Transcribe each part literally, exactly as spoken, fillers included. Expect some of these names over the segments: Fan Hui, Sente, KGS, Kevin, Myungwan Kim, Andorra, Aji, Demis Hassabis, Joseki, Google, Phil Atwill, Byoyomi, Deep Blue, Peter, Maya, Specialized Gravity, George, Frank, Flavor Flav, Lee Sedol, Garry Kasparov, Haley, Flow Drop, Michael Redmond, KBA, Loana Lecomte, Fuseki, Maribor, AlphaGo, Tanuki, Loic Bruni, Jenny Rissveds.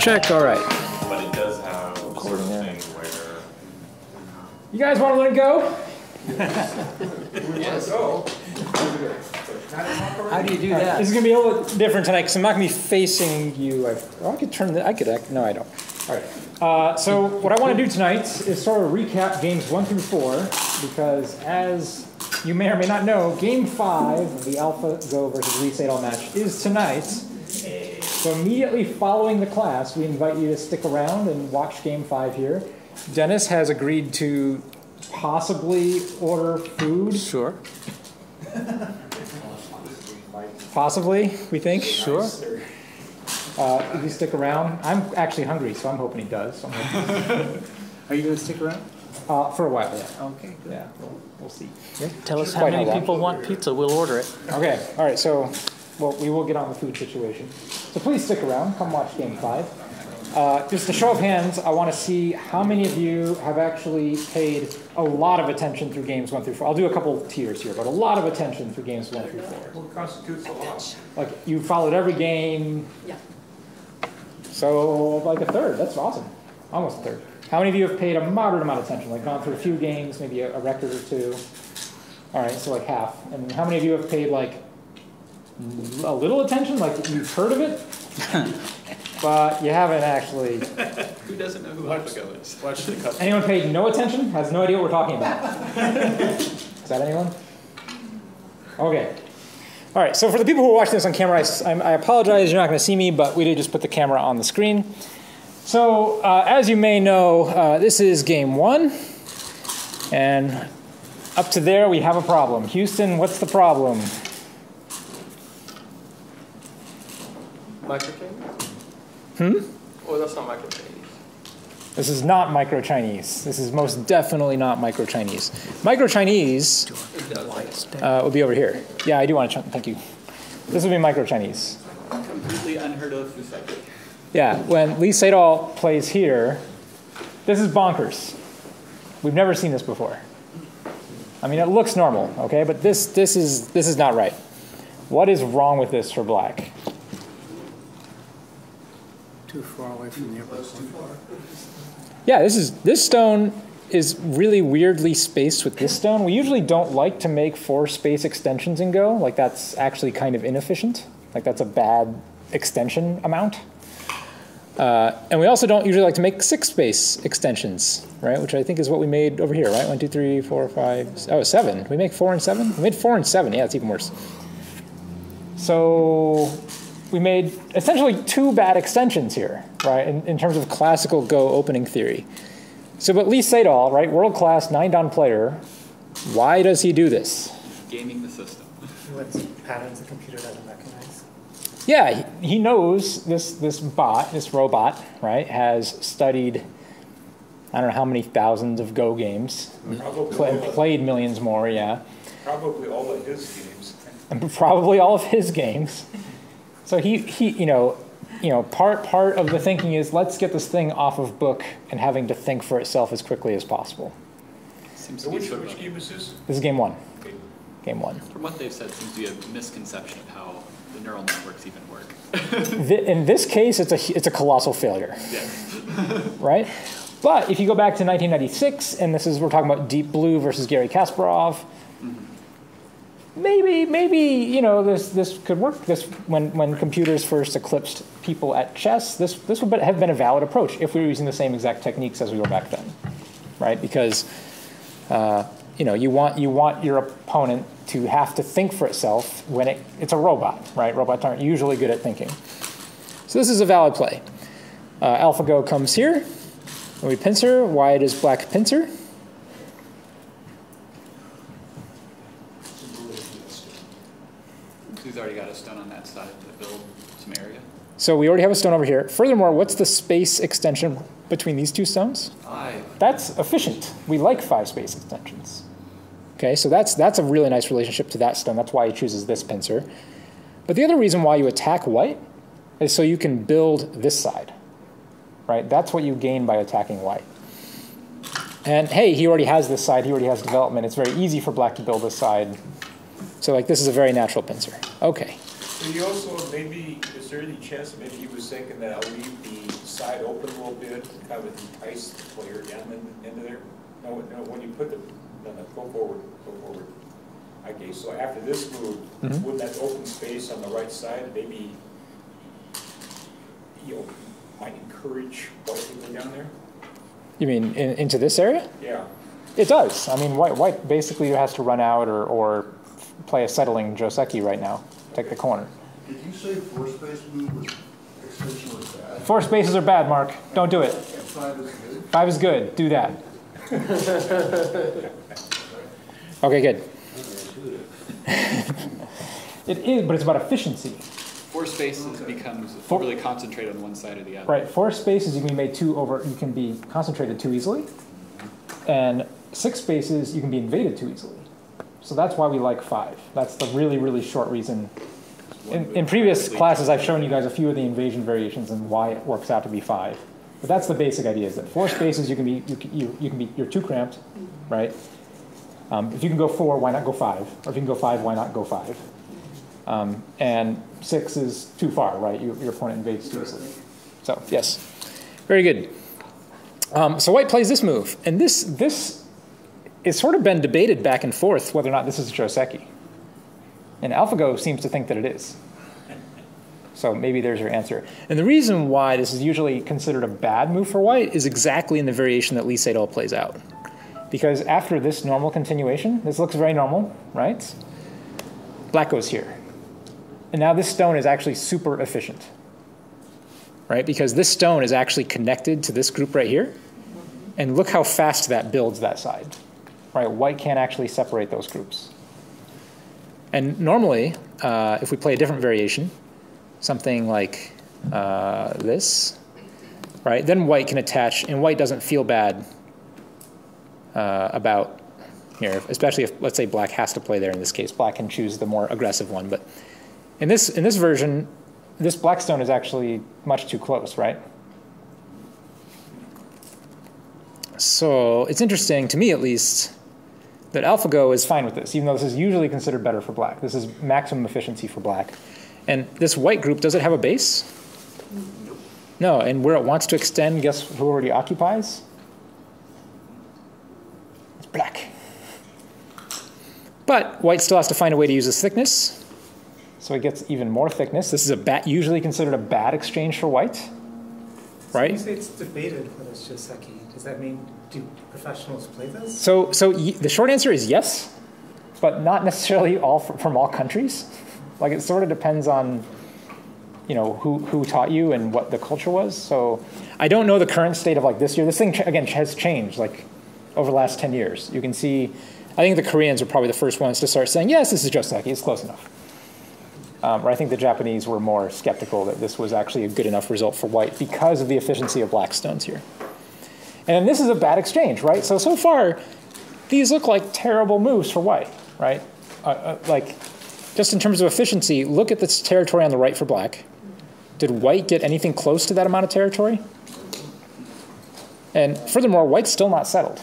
Check, all right. But it does have recording something yeah. where... You guys want to let it go? Yes. How do you do that? This is going to be a little different tonight because I'm not going to be facing you. I've, oh, I could turn the, I could act, no I don't. All right. Uh, so what I want to do tonight is sort of recap games one through four because as you may or may not know, game five of the AlphaGo versus Lee Sedol match is tonight. So immediately following the class, we invite you to stick around and watch game five here. Dennis has agreed to possibly order food. Sure. Possibly, we think. Sure. Uh, if you stick around, I'm actually hungry, so I'm hoping he does. So hoping Are you going to stick around? Uh, for a while, yeah. Okay, good. Yeah, we'll, we'll see. Yeah. Tell us how many people want pizza. We'll order it. Okay, all right, so well, we will get on the food situation. So please stick around. Come watch game five. Uh, just a show of hands, I want to see how many of you have actually paid a lot of attention through games one through four. I'll do a couple tiers here, but a lot of attention through games one through four. What constitutes a lot? Like, you followed every game. Yeah. So, like a third. That's awesome. Almost a third. How many of you have paid a moderate amount of attention? Like, gone through a few games, maybe a, a record or two. All right, so like half. And how many of you have paid, like, a little attention? Like, you've heard of it? But you haven't actually. Who doesn't know who AlphaGo is? Watch the cup. Anyone paid no attention? Has no idea what we're talking about. Is that anyone? Okay. All right. So for the people who are watching this on camera, I, I apologize. You're not going to see me, but we did just put the camera on the screen. So uh, as you may know, uh, this is game one, and up to there we have a problem. Houston, what's the problem? Microchamber. Hmm? Oh, that's not micro-Chinese. This is not micro-Chinese. This is most definitely not micro-Chinese. Micro-Chinese uh, would be over here. Yeah, I do want to, thank you. This would be micro-Chinese. Completely unheard of Fuseki. Yeah, when Lee Sedol plays here, this is bonkers. We've never seen this before. I mean, it looks normal, okay? But this, this, is, this is not right. What is wrong with this for black? Too far away from the upper stone. Yeah, this is this stone is really weirdly spaced with this stone. We usually don't like to make four space extensions in Go. Like that's actually kind of inefficient. Like that's a bad extension amount. Uh, and we also don't usually like to make six space extensions, right? Which I think is what we made over here, right? One, two, three, four, five, six, oh, seven. We make four and seven. We made four and seven. Yeah, it's even worse. So. We made essentially two bad extensions here, right, in, in terms of classical Go opening theory. So, but Lee Sedol, right, world-class nine-down player, why does he do this? Gaming the system. What's patterns the computer doesn't recognize? Yeah, he, he knows this, this bot, this robot, right, has studied, I don't know how many thousands of Go games, play, and played millions more, yeah. Probably all of his games. And probably all of his games. So he, he, you know, you know, part part of the thinking is let's get this thing off of book and having to think for itself as quickly as possible. Seems to be which, which game is this? This is game one. Okay. Game one. From what they've said, seems to be a misconception of how the neural networks even work. the, in this case, it's a it's a colossal failure. Yeah. Right. But if you go back to nineteen ninety-six, and this is we're talking about Deep Blue versus Garry Kasparov. Maybe, maybe you know this. This could work. This when when computers first eclipsed people at chess, this this would have been a valid approach if we were using the same exact techniques as we were back then, right? Because uh, you know you want you want your opponent to have to think for itself when it it's a robot, right? Robots aren't usually good at thinking. So this is a valid play. Uh, AlphaGo comes here, and we pincer. Why does black pincer? He's already got a stone on that side to build some area. So we already have a stone over here. Furthermore, what's the space extension between these two stones? Five. That's efficient. We like five space extensions. Okay, so that's, that's a really nice relationship to that stone. That's why he chooses this pincer. But the other reason why you attack white is so you can build this side, right? That's what you gain by attacking white. And hey, he already has this side. He already has development. It's very easy for black to build this side. So like this is a very natural pincer. Okay. So you also maybe in this early chess, maybe he was thinking that I'll leave the side open a little bit, kind of entice the player down in, into there? No, no, when you put the, no, no, go forward, go forward. Okay, so after this move, mm-hmm. would that open space on the right side maybe, you know, might encourage white people down there? You mean in, into this area? Yeah. It does. I mean, white, white basically has to run out or, or play a settling Joseki right now, take the corner. Did you say four space move was extension was bad? Four spaces are bad, Mark. Don't do it. Five is good. Five is good. Do that. Okay, good. It is, but it's about efficiency. Four spaces okay. becomes overly concentrated on one side or the other. Right. Four spaces you can be made too over. You can be concentrated too easily, and six spaces you can be invaded too easily. So that's why we like five. That's the really, really short reason. In, in previous classes, I've shown you guys a few of the invasion variations and why it works out to be five. But that's the basic idea: is that four spaces you can be you can, you, you can be you're too cramped, right? Um, if you can go four, why not go five? Or if you can go five, why not go five? Um, and six is too far, right? You, your opponent invades too easily. So yes, very good. Um, so white plays this move, and this this is sort of been debated back and forth whether or not this is Joseki. And AlphaGo seems to think that it is. So maybe there's your answer. And the reason why this is usually considered a bad move for white is exactly in the variation that Lee Sedol plays out. Because after this normal continuation, this looks very normal, right? Black goes here. And now this stone is actually super efficient, right? Because this stone is actually connected to this group right here. And look how fast that builds that side, right? White can't actually separate those groups. And normally, uh, if we play a different variation, something like uh, this, right? Then white can attach, and white doesn't feel bad uh, about here, especially if, let's say, black has to play there in this case. Black can choose the more aggressive one, but in this in this version, this black stone is actually much too close, right? So it's interesting to me, at least, that AlphaGo is fine with this, even though this is usually considered better for black. This is maximum efficiency for black. And this white group, does it have a base? Nope. No, and where it wants to extend, guess who already occupies? It's black. But white still has to find a way to use this thickness. So it gets even more thickness. This is a bad, usually considered a bad exchange for white, so right? You say it's debated whether it's Joseki. Does that mean... do professionals play this? So, so y the short answer is yes, but not necessarily all fr from all countries. Like it sort of depends on, you know, who who taught you and what the culture was. So, I don't know the current state of like this year. This thing ch again has changed like over the last ten years. You can see, I think the Koreans were probably the first ones to start saying yes, this is Joseki. It's close enough. Um, or I think the Japanese were more skeptical that this was actually a good enough result for white because of the efficiency of black stones here. And this is a bad exchange, right? So, so far, these look like terrible moves for white, right? Uh, uh, like, just in terms of efficiency, look at this territory on the right for black. Did white get anything close to that amount of territory? And furthermore, white's still not settled.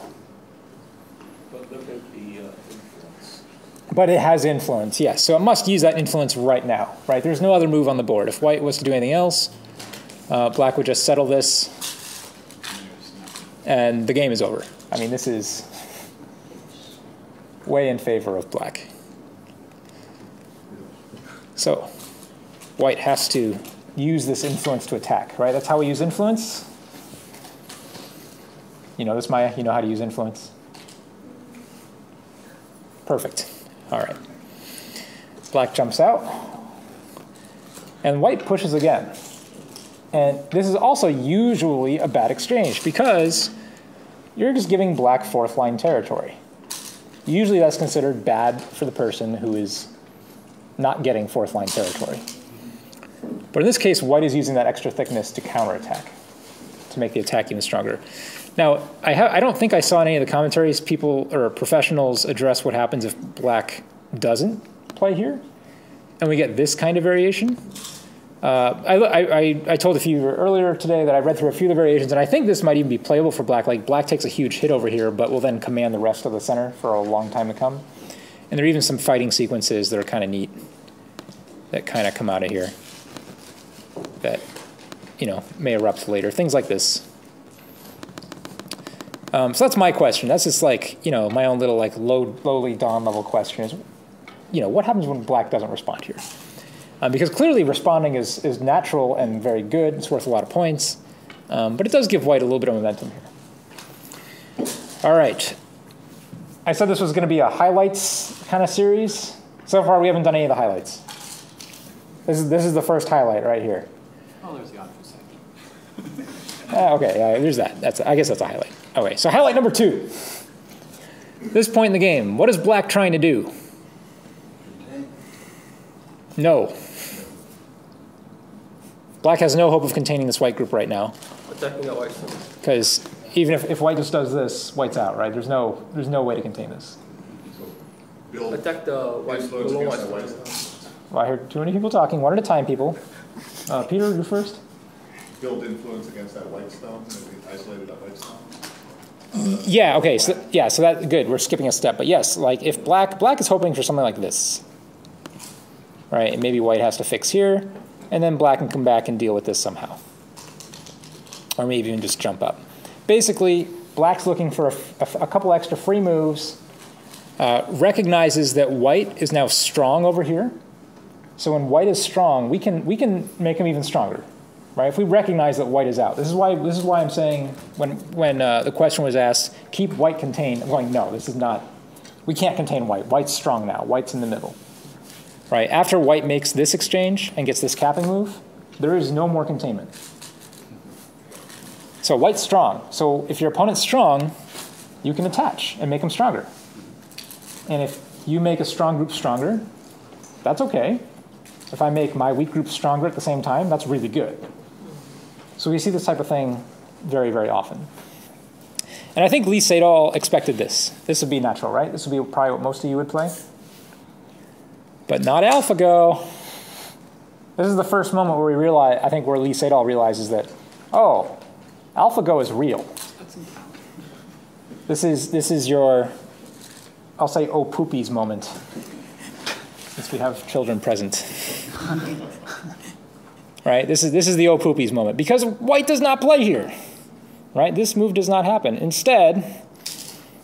But look at the uh, influence. But it has influence, yes. So it must use that influence right now, right? There's no other move on the board. If white was to do anything else, uh, black would just settle this. And the game is over. I mean, this is way in favor of black. So white has to use this influence to attack, right? That's how we use influence. You know this, Maya? You know how to use influence? Perfect. All right. Black jumps out. And white pushes again. And this is also usually a bad exchange because you're just giving black fourth line territory. Usually that's considered bad for the person who is not getting fourth line territory. But in this case, white is using that extra thickness to counterattack, to make the attack even stronger. Now, I, ha I don't think I saw in any of the commentaries people or professionals address what happens if black doesn't play here, and we get this kind of variation. Uh, I, I, I told a few earlier today that I read through a few of the variations, and I think this might even be playable for black. Like, black takes a huge hit over here, but will then command the rest of the center for a long time to come. And there are even some fighting sequences that are kind of neat that kind of come out of here that you know, may erupt later, things like this. Um, so that's my question. That's just like, you know, my own little like low, lowly Don level question is, you know, what happens when black doesn't respond here? Um, because clearly responding is, is natural and very good. It's worth a lot of points. Um, but it does give white a little bit of momentum here. All right. I said this was going to be a highlights kind of series. So far, we haven't done any of the highlights. This is, this is the first highlight right here. Oh, there's the option second. ah, OK, yeah, there's that. That's, I guess that's a highlight. OK, so highlight number two. This point in the game, what is black trying to do? No. Black has no hope of containing this white group right now. Attacking the white. Because even if, if white just does this, white's out, right? There's no there's no way to contain this. So attack the white. The white. Well, I heard too many people talking. One at a time, people. Uh, Peter, you first. Build influence against that white stone. Isolated that white stone. Uh, yeah. Okay. So yeah. So that's good. We're skipping a step, but yes, like if black black is hoping for something like this. Right, and maybe white has to fix here, and then black can come back and deal with this somehow. Or maybe even just jump up. Basically, black's looking for a, a, a couple extra free moves, uh, recognizes that white is now strong over here. So when white is strong, we can, we can make him even stronger. Right? If we recognize that white is out. This is why, this is why I'm saying when, when uh, the question was asked, keep white contained, I'm going, no, this is not, we can't contain white. White's strong now. White's in the middle. Right, after white makes this exchange and gets this capping move, there is no more containment. So white's strong. So if your opponent's strong, you can attach and make them stronger. And if you make a strong group stronger, that's OK. If I make my weak group stronger at the same time, that's really good. So we see this type of thing very, very often. And I think Lee Sedol expected this. This would be natural, right? This would be probably what most of you would play. But not AlphaGo. This is the first moment where we realize, I think, where Lee Sedol realizes that, oh, AlphaGo is real. This is this is your, I'll say, oh poopies moment, since we have children present. Right? This is this is the oh poopies moment because white does not play here. Right? This move does not happen. Instead,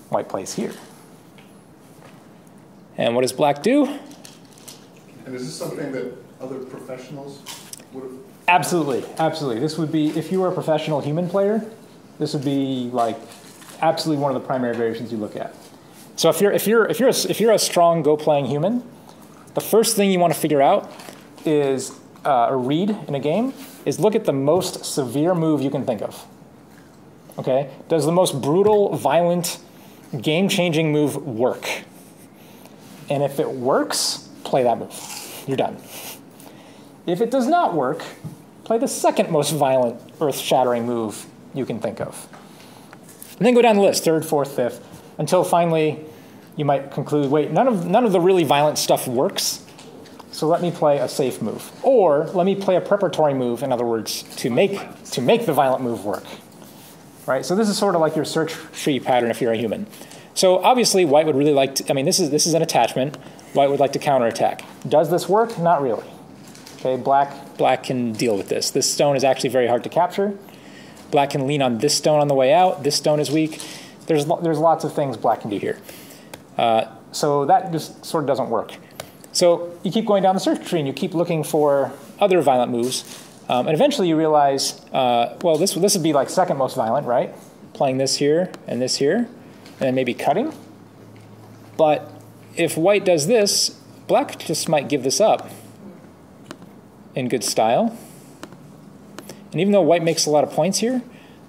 white plays here. And what does black do? And is this something that other professionals would have? Absolutely, absolutely. This would be, if you were a professional human player, this would be like absolutely one of the primary variations you look at. So if you're, if you're, if you're, a, if you're a strong Go-playing human, the first thing you want to figure out is uh, a read in a game is look at the most severe move you can think of. Okay? Does the most brutal, violent, game-changing move work? And if it works, play that move. You're done. If it does not work, play the second most violent, earth-shattering move you can think of. And then go down the list, third, fourth, fifth, until finally you might conclude, wait, none of, none of the really violent stuff works, so let me play a safe move. Or let me play a preparatory move, in other words, to make, to make the violent move work. Right? So this is sort of like your search tree pattern if you're a human. So obviously white would really like to, I mean, this is, this is an attachment. White would like to counterattack. Does this work? Not really. Okay, black, black can deal with this. This stone is actually very hard to capture. Black can lean on this stone on the way out. This stone is weak. There's, there's lots of things black can do here. Uh, so that just sort of doesn't work. So you keep going down the search tree and you keep looking for other violent moves. Um, and eventually you realize, uh, well, this, this would be like second most violent, right? Playing this here and this here, and then maybe cutting. But if white does this, black just might give this up in good style. And even though white makes a lot of points here,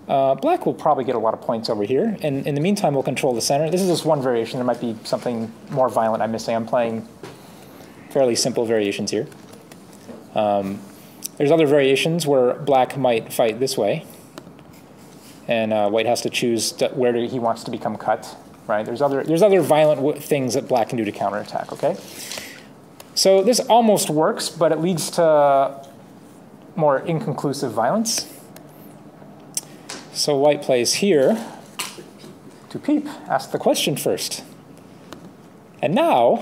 uh, black will probably get a lot of points over here. And in the meantime, we'll control the center. This is just one variation. There might be something more violent I'm missing. I'm playing fairly simple variations here. Um, there's other variations where black might fight this way. And uh, white has to choose where he wants to become cut. Right? There's other, there's other violent w things that black can do to counterattack, okay? So this almost works, but it leads to more inconclusive violence. So white plays here to peep, ask the question first. And now,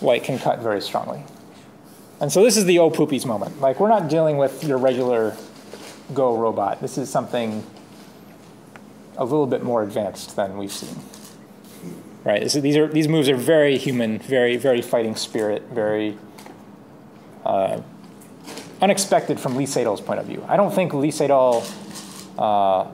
white can cut very strongly. And so this is the oh poopies moment. Like, we're not dealing with your regular Go robot. This is something a little bit more advanced than we've seen. Right? So these, are, these moves are very human, very, very fighting spirit, very uh, unexpected from Lee Sedol's point of view. I don't think Lee Sedol uh,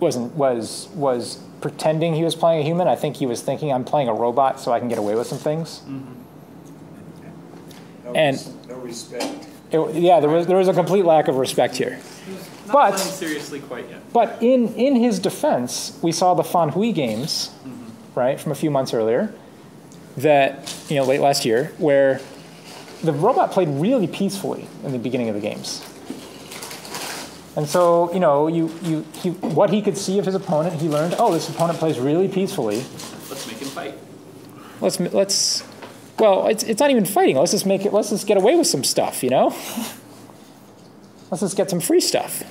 wasn't, was, was pretending he was playing a human. I think he was thinking, I'm playing a robot so I can get away with some things. Mm-hmm. No, and no respect. It, yeah, there was, there was a complete lack of respect here. Not but seriously quite yet. But in, in his defense, we saw the Fan Hui games, mm-hmm. right, from a few months earlier, that, you know, late last year, where the robot played really peacefully in the beginning of the games. And so, you know, you, you, he, what he could see of his opponent, he learned, oh, this opponent plays really peacefully. Let's make him fight. Let's, let's, well, it's, it's not even fighting. Let's just make it, let's just get away with some stuff, you know? Let's just get some free stuff.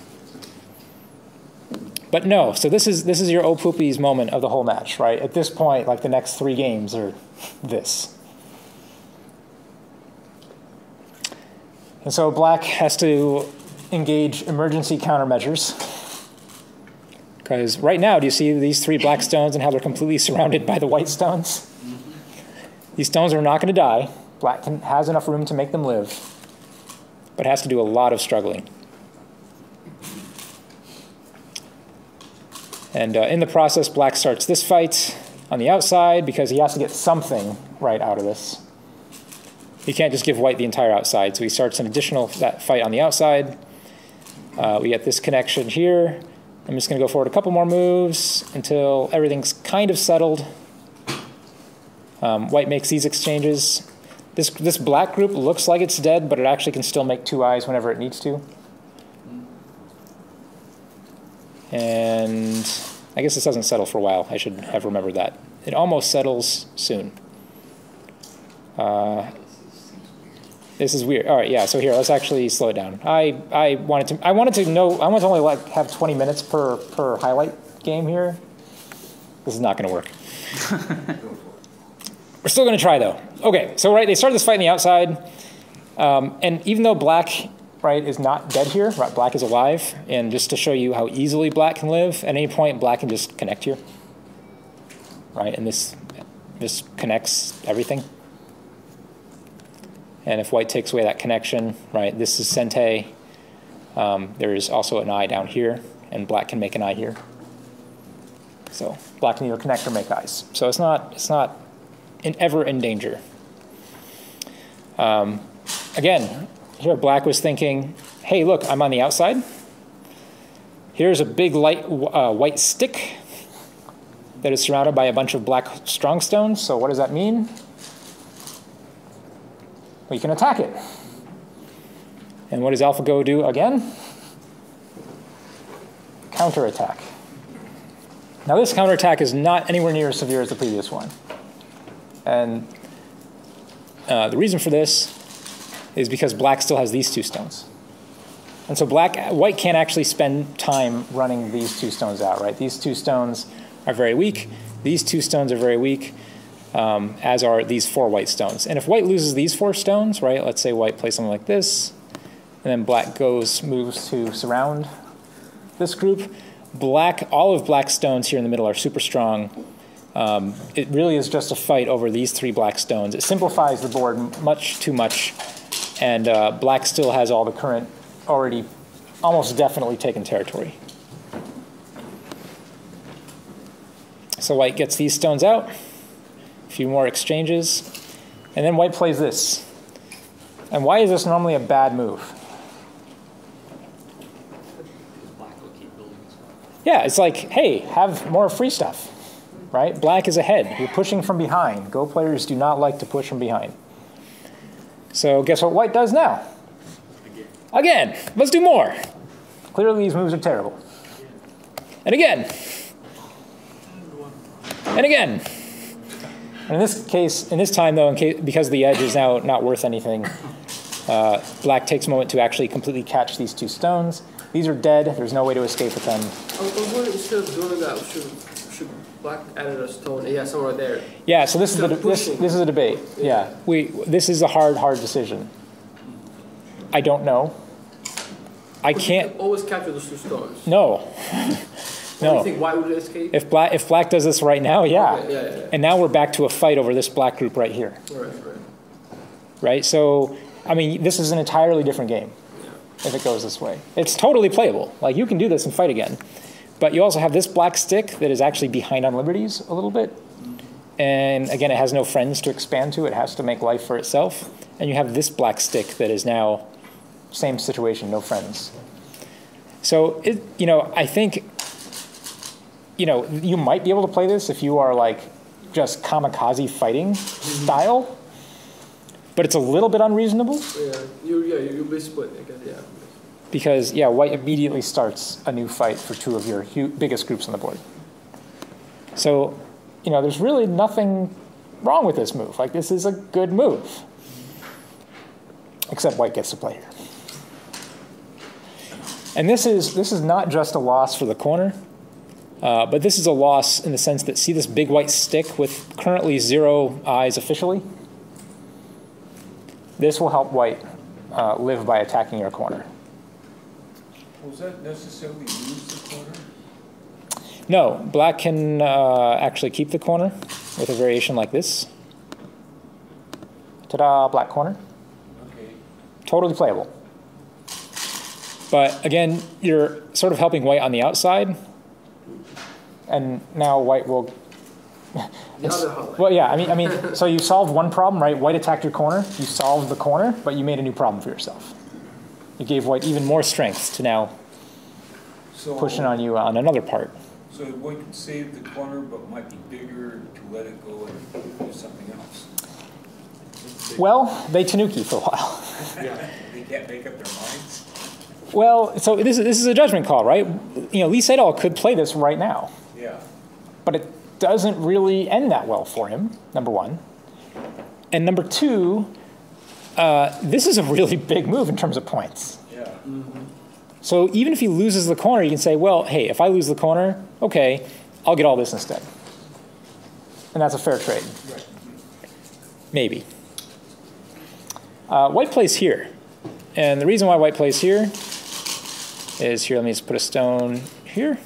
But no, so this is, this is your oh poopies moment of the whole match, right? At this point, like, the next three games are this. And so Black has to engage emergency countermeasures. Because right now, do you see these three black stones and how they're completely surrounded by the white stones? These stones are not going to die. Black can, has enough room to make them live, but has to do a lot of struggling. And uh, in the process, Black starts this fight on the outside because he has to get something right out of this. He can't just give White the entire outside, so he starts an additional that fight on the outside. Uh, we get this connection here. I'm just going to go forward a couple more moves until everything's kind of settled. Um, White makes these exchanges. This, this black group looks like it's dead, but it actually can still make two eyes whenever it needs to. And I guess this doesn't settle for a while. I should have remembered that. It almost settles soon. Uh, this is weird. All right, yeah, so here, let's actually slow it down. I, I wanted to, I wanted to know, I wanted to only like have twenty minutes per, per highlight game here. This is not gonna work. We're still going to try, though. OK, so right, they started this fight on the outside. Um, and even though Black right, is not dead here, right, Black is alive. And just to show you how easily Black can live, at any point, Black can just connect here. Right, and this, this connects everything. And if White takes away that connection, right, this is Sente. Um, there is also an eye down here. And Black can make an eye here. So Black can either connect or make eyes. So it's not, it's not in ever in danger. Um, again, here Black was thinking, hey, look, I'm on the outside. Here's a big light uh, white stick that is surrounded by a bunch of black strong stones. So what does that mean? We can attack it. And what does AlphaGo do again? Counterattack. Now this counterattack is not anywhere near as severe as the previous one. And uh, the reason for this is because Black still has these two stones. And so black, White can't actually spend time running these two stones out, right? These two stones are very weak. These two stones are very weak, um, as are these four white stones. And if White loses these four stones, right, let's say White plays something like this, and then Black goes, moves to surround this group. Black, all of Black's stones here in the middle are super strong. Um, it really is just a fight over these three black stones. It simplifies the board much too much, and uh, Black still has all the current already almost definitely taken territory. So White gets these stones out, a few more exchanges, and then White plays this. And why is this normally a bad move? Yeah, it's like, hey, have more free stuff. Right? Black is ahead. You're pushing from behind. Go players do not like to push from behind. So guess what White does now? Again. Again. Let's do more. Clearly these moves are terrible. And again. And again. And in this case, in this time though, in case, because the edge is now not worth anything, uh, Black takes a moment to actually completely catch these two stones. These are dead. There's no way to escape with them. black added a stone. Yeah, somewhere there. Yeah. So this Still is the this, this is a debate. Yeah. yeah. We this is a hard hard decision. I don't know. I but can't you can always capture those two stones. No. No. What do you think? Why would it escape? If black if black does this right now, yeah. Okay, yeah, yeah, yeah. And now we're back to a fight over this black group right here. Right. Right. Right. So, I mean, this is an entirely different game. If it goes this way, it's totally playable. Like, you can do this and fight again, but you also have this black stick that is actually behind on liberties a little bit, and again, it has no friends to expand to. It has to make life for itself, and you have this black stick that is now same situation, no friends. So, it, you know, I think, you know, you might be able to play this if you are like just kamikaze fighting mm-hmm. style. But it's a little bit unreasonable. Yeah, you yeah you basically again yeah. Because yeah, white immediately starts a new fight for two of your hu biggest groups on the board. So, you know, there's really nothing wrong with this move. Like, this is a good move, except white gets to play here. And this is this is not just a loss for the corner, uh, but this is a loss in the sense that, see this big white stick with currently zero eyes officially. This will help white uh, live by attacking your corner. Was that necessarily lose the corner? No, black can uh, actually keep the corner with a variation like this. Ta-da, black corner. Okay. Totally playable. But again, you're sort of helping white on the outside, and now white will. Well, yeah, I mean, I mean, so you solved one problem, right? White attacked your corner. You solved the corner, but you made a new problem for yourself. You gave white even more strength to now so, pushing on you on another part. So white could save the corner, but might be bigger to let it go and do something else. Well, they tanuki for a while. Yeah, they can't make up their minds. Well, so this is, this is a judgment call, right? You know, Lee Sedol could play this right now. Yeah. But it doesn't really end that well for him, number one. And number two, uh, this is a really big move in terms of points. Yeah. Mm-hmm. So even if he loses the corner, you can say, well, hey, if I lose the corner, okay, I'll get all this instead. And that's a fair trade. Right. Maybe. Uh, white plays here. And the reason why white plays here is here, let me just put a stone here.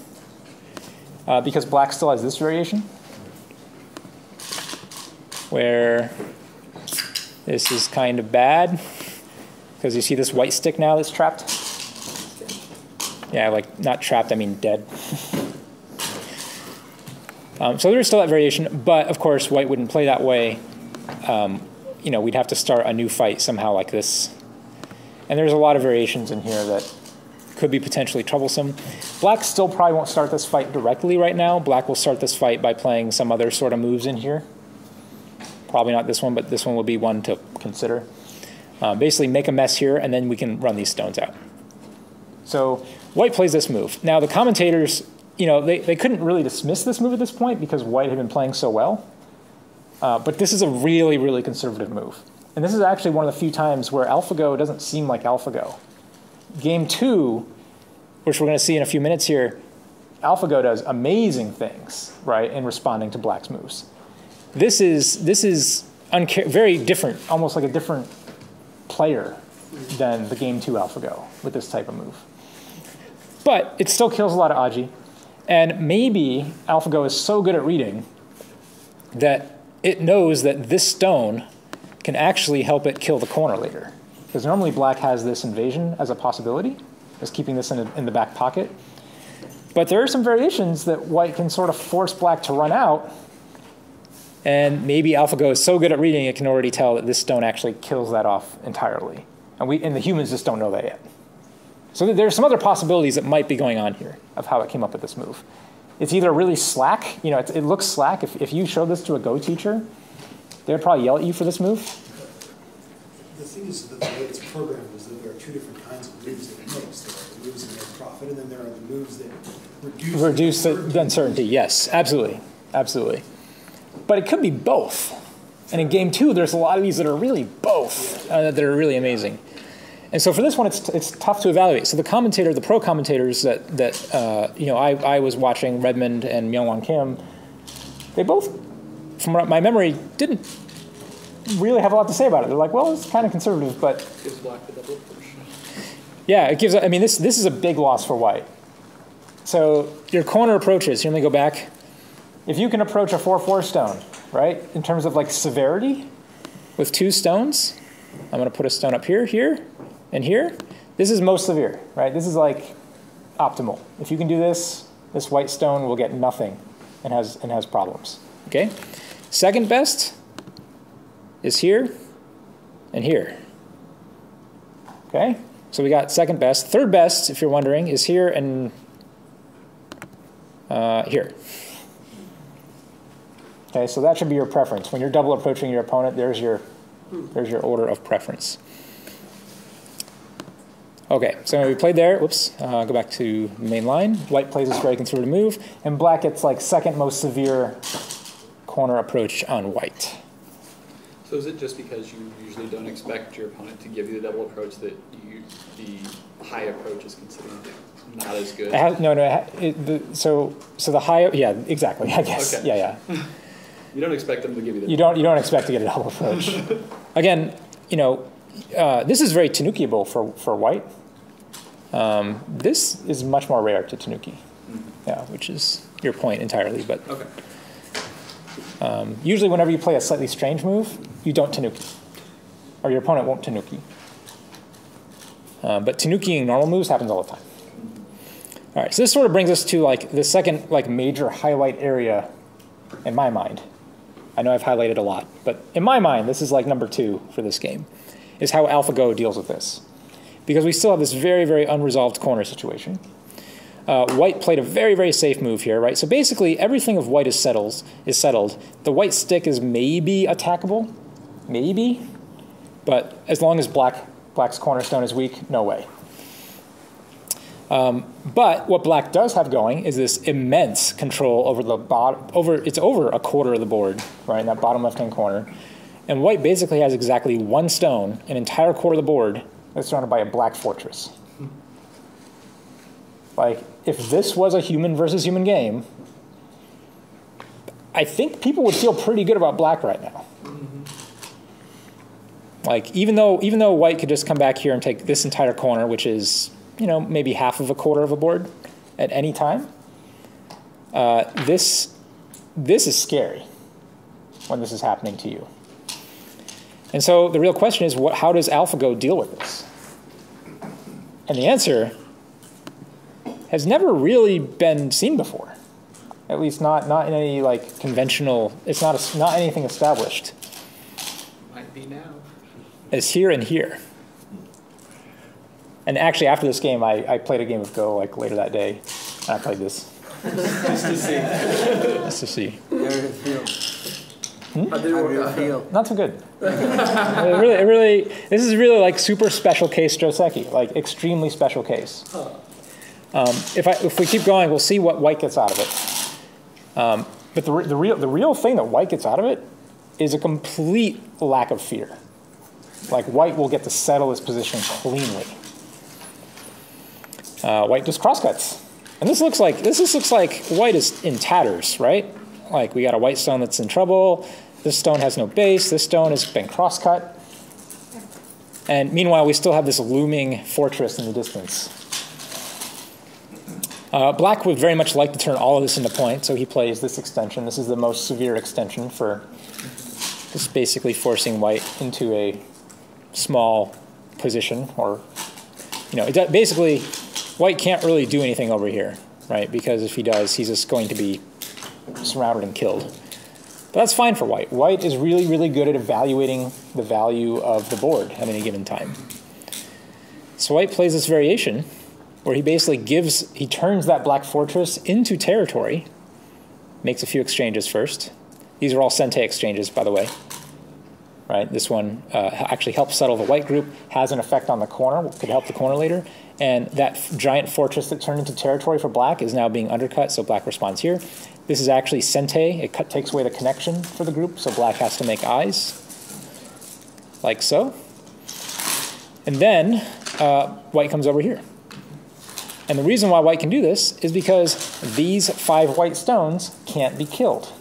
Uh, because black still has this variation, where this is kind of bad, because you see this white stick now that's trapped. Yeah, like not trapped, I mean dead. um, so there's still that variation, but of course white wouldn't play that way. Um, you know, we'd have to start a new fight somehow like this. And there's a lot of variations in here that could be potentially troublesome. Black still probably won't start this fight directly right now. Black will start this fight by playing some other sort of moves in here. Probably not this one, but this one will be one to consider. Uh, basically make a mess here, and then we can run these stones out. So white plays this move. Now the commentators, you know, they, they couldn't really dismiss this move at this point because white had been playing so well. Uh, but this is a really, really conservative move. And this is actually one of the few times where AlphaGo doesn't seem like AlphaGo. Game two, which we're going to see in a few minutes here, AlphaGo does amazing things, right, in responding to black's moves. This is, this is very different, almost like a different player than the game two AlphaGo with this type of move. But it still kills a lot of Aji. And maybe AlphaGo is so good at reading that it knows that this stone can actually help it kill the corner later. Because normally black has this invasion as a possibility, as keeping this in, a, in the back pocket. But there are some variations that white can sort of force black to run out. And maybe AlphaGo is so good at reading, it can already tell that this stone actually kills that off entirely. And, we, and the humans just don't know that yet. So there are some other possibilities that might be going on here of how it came up with this move. It's either really slack. You know, it's, it looks slack. If, if you showed this to a Go teacher, they would probably yell at you for this move. The thing is that the way it's programmed is that there are two different kinds of moves that it makes. There are the moves that make profit, and then there are the moves that reduce, reduce the uncertainty. uncertainty. Yes, absolutely, absolutely. But it could be both. And in game two, there's a lot of these that are really both, uh, that are really amazing. And so for this one, it's it's tough to evaluate. So the commentator, the pro commentators that that uh, you know, I I was watching, Redmond and Myungwan Kim, they both, from my memory, didn't really have a lot to say about it. They're like, well, it's kind of conservative, but gives black the double portion. Yeah, it gives. I mean, this this is a big loss for white. So your corner approaches. Here, let me go back. If you can approach a four four stone, right, in terms of like severity, with two stones, I'm going to put a stone up here, here, and here. This is most severe, right? This is like optimal. If you can do this, this white stone will get nothing, and has and has problems. Okay. Second best is here and here. Okay. So we got second best. Third best, if you're wondering, is here and uh, here. Okay. So that should be your preference. When you're double approaching your opponent, there's your there's your order of preference. Okay, so we played there. Whoops, uh, go back to the main line. White plays this very conservative move, and black gets like second most severe corner approach on white. So is it just because you usually don't expect your opponent to give you the double approach that you, the high approach is considered not as good? I have, no, no. I have, it, the, so, so the high, yeah, exactly. I guess, okay. yeah, yeah. You don't expect them to give you the. You don't. You don't expect to get a double approach. Again, you know, uh, this is very Tanukiable for for white. Um, this is much more rare to Tanuki, mm-hmm. yeah, which is your point entirely. But okay. um, usually, whenever you play a slightly strange move, you don't Tanuki, or your opponent won't Tanuki. Uh, but Tanukiing normal moves happens all the time. Mm-hmm. All right, so this sort of brings us to like the second like major highlight area in my mind. I know I've highlighted a lot, but in my mind, this is like number two for this game, is how AlphaGo deals with this. Because we still have this very, very unresolved corner situation. Uh, white played a very, very safe move here, right? So basically, everything of white is settled. Is settled. The white stick is maybe attackable, maybe, but as long as black, black's cornerstone is weak, no way. Um, but what black does have going is this immense control over the bottom. Over it's over a quarter of the board, right in that bottom left-hand corner. And white basically has exactly one stone, an entire quarter of the board, that's surrounded by a black fortress. Like, if this was a human versus human game, I think people would feel pretty good about black right now. Like, even though, even though white could just come back here and take this entire corner, which is, you know, maybe half of a quarter of a board at any time, uh, this, this is scary when this is happening to you. And so the real question is, what, how does AlphaGo deal with this? And the answer has never really been seen before, at least not, not in any like conventional, it's not, a, not anything established. Might be now. It's here and here. And actually, after this game, I, I played a game of Go like later that day, and I played this. Just to see. Just to see. How did it feel? Hmm? How did it feel? Not so good. it really, it really, this is really like super special case Joseki, like extremely special case. Huh. Um, if I, if we keep going, we'll see what white gets out of it. Um, but the the real the real thing that white gets out of it is a complete lack of fear. Like, white will get to settle his position cleanly. Uh, white just crosscuts, and this looks like this. This looks like white is in tatters, right? Like, we got a white stone that's in trouble. This stone has no base. This stone has been crosscut, and meanwhile we still have this looming fortress in the distance. Uh, black would very much like to turn all of this into point, so he plays this extension. This is the most severe extension for just basically forcing white into a small position, or you know, it basically. White can't really do anything over here, right? Because if he does, he's just going to be surrounded and killed. But that's fine for white. White is really, really good at evaluating the value of the board at any given time. So white plays this variation where he basically gives, he turns that black fortress into territory, makes a few exchanges first. These are all sente exchanges, by the way. Right? This one uh, actually helps settle the white group, has an effect on the corner, could help the corner later. And that giant fortress that turned into territory for black is now being undercut, so black responds here. This is actually sente. It cut, takes away the connection for the group, so black has to make eyes, like so. And then uh, white comes over here. And the reason why white can do this is because these five white stones can't be killed.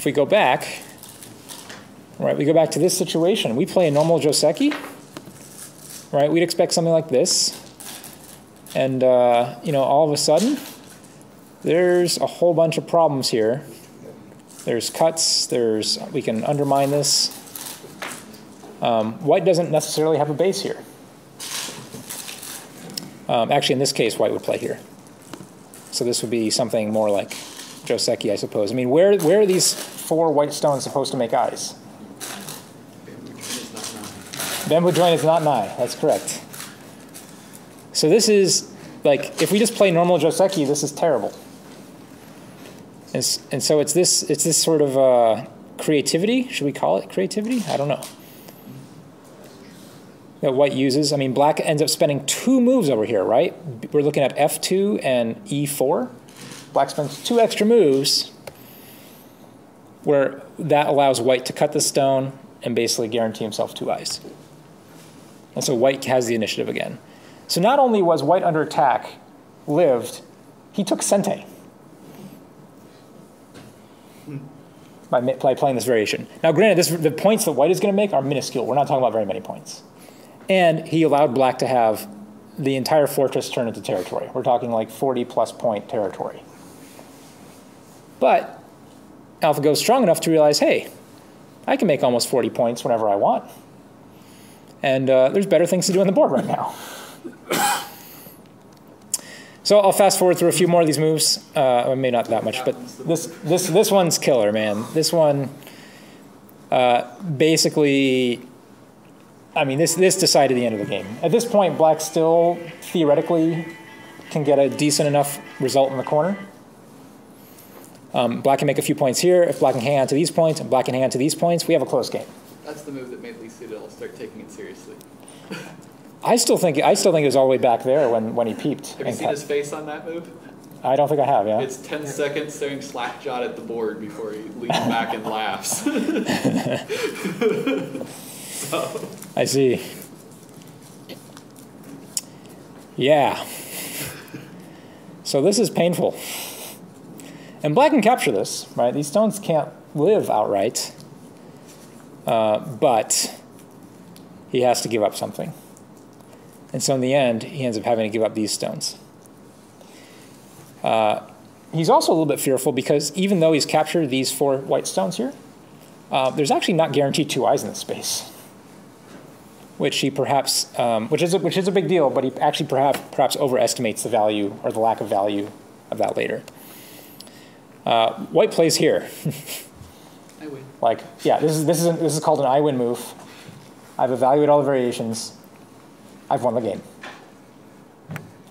if we go back, right, we go back to this situation. We play a normal Joseki, right? We'd expect something like this. And, uh, you know, all of a sudden, there's a whole bunch of problems here. There's cuts, there's, we can undermine this. Um, white doesn't necessarily have a base here. Um, actually, in this case, white would play here. So this would be something more like Joseki, I suppose. I mean, where, where are these four white stones supposed to make eyes? Bamboo joint is not nigh. That's correct. So this is, like, if we just play normal Joseki, this is terrible. And, and so it's this, it's this sort of uh, creativity. Should we call it creativity? I don't know. That white uses. I mean, black ends up spending two moves over here, right? We're looking at F two and E four. Black spends two extra moves where that allows white to cut the stone and basically guarantee himself two eyes. And so white has the initiative again. So not only was white under attack lived, he took sente by, by playing this variation. Now granted, this, the points that white is going to make are minuscule. We're not talking about very many points. And he allowed black to have the entire fortress turn into territory. We're talking like forty plus point territory. But AlphaGo is strong enough to realize, hey, I can make almost forty points whenever I want. And uh, there's better things to do on the board right now. So I'll fast forward through a few more of these moves. Uh, maybe not that much, but this, this, this one's killer, man. This one uh, basically... I mean, this, this decided the end of the game. At this point, black still theoretically can get a decent enough result in the corner. Um, black can make a few points here. If black can hang on to these points, and black can hang on to these points, we have a close game. That's the move that made Lee Sedol start taking it seriously. I still think I still think it was all the way back there when, when he peeped. Have you seen cut. His face on that move? I don't think I have, yeah. It's ten seconds staring slack-jawed at the board before he leans back and laughs. Oh. I see. Yeah. So this is painful. And black can capture this, right? These stones can't live outright. Uh, but he has to give up something. And so in the end, he ends up having to give up these stones. Uh, he's also a little bit fearful because even though he's captured these four white stones here, uh, there's actually not guaranteed two eyes in this space. Which he perhaps, um, which is a, which is a big deal, but he actually perhaps perhaps overestimates the value or the lack of value of that later. Uh, white plays here. I win. Like, yeah, this is this is an, this is called an I win move. I've evaluated all the variations. I've won the game.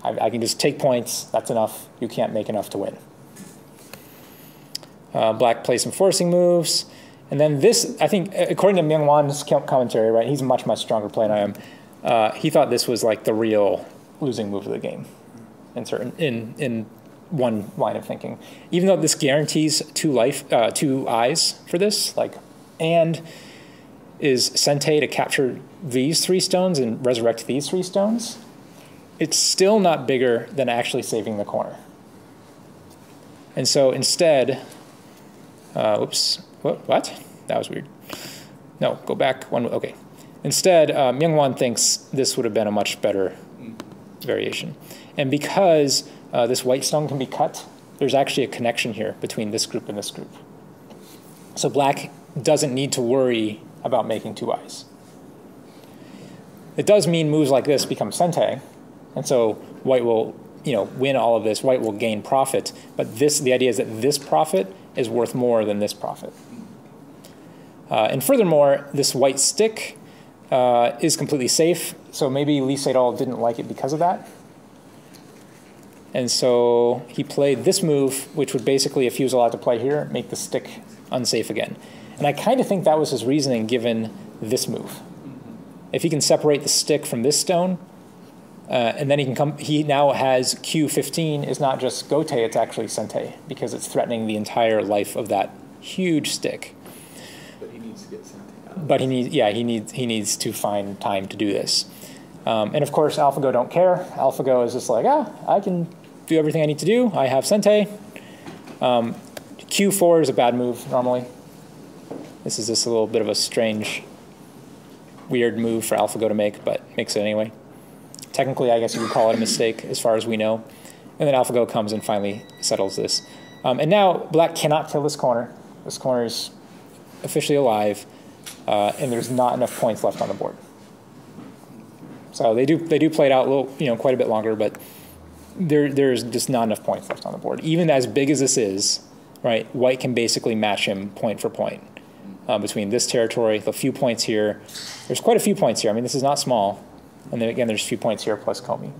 I, I can just take points. That's enough. You can't make enough to win. Uh, black plays some forcing moves. And then this, I think, according to Myungwan's commentary, right, he's a much, much stronger player than I am. Uh, he thought this was like the real losing move of the game in, certain, in, in one line of thinking. Even though this guarantees two, life, uh, two eyes for this, like, and is sente to capture these three stones and resurrect these three stones, it's still not bigger than actually saving the corner. And so instead, uh, oops. What? What? That was weird. No, go back one. Okay. Instead, uh, Myungwan thinks this would have been a much better variation. And because uh, this white stone can be cut, there's actually a connection here between this group and this group. So black doesn't need to worry about making two eyes. It does mean moves like this become sente, and so white will, you know, win all of this. White will gain profit, but this, the idea is that this profit is worth more than this profit. Uh, and furthermore, this white stick uh, is completely safe. So maybe Lee Sedol didn't like it because of that. And so he played this move, which would basically, if he was allowed to play here, make the stick unsafe again. And I kind of think that was his reasoning given this move. If he can separate the stick from this stone, uh, and then he can come, he now has Q fifteen is not just gote, it's actually sente, because it's threatening the entire life of that huge stick. But he needs, yeah, he needs, he needs to find time to do this. Um, and of course, AlphaGo don't care. AlphaGo is just like, ah, I can do everything I need to do. I have sente. Um, Q four is a bad move normally. This is just a little bit of a strange, weird move for AlphaGo to make, but makes it anyway. Technically, I guess you could call it a mistake as far as we know. And then AlphaGo comes and finally settles this. Um, and now black cannot kill this corner. This corner is officially alive, uh, and there's not enough points left on the board. So they do they do play it out a little, you know, quite a bit longer, but there there's just not enough points left on the board. Even as big as this is, right? White can basically match him point for point uh, between this territory, the few points here. There's quite a few points here. I mean, this is not small. And then again, there's a few points here plus Comey.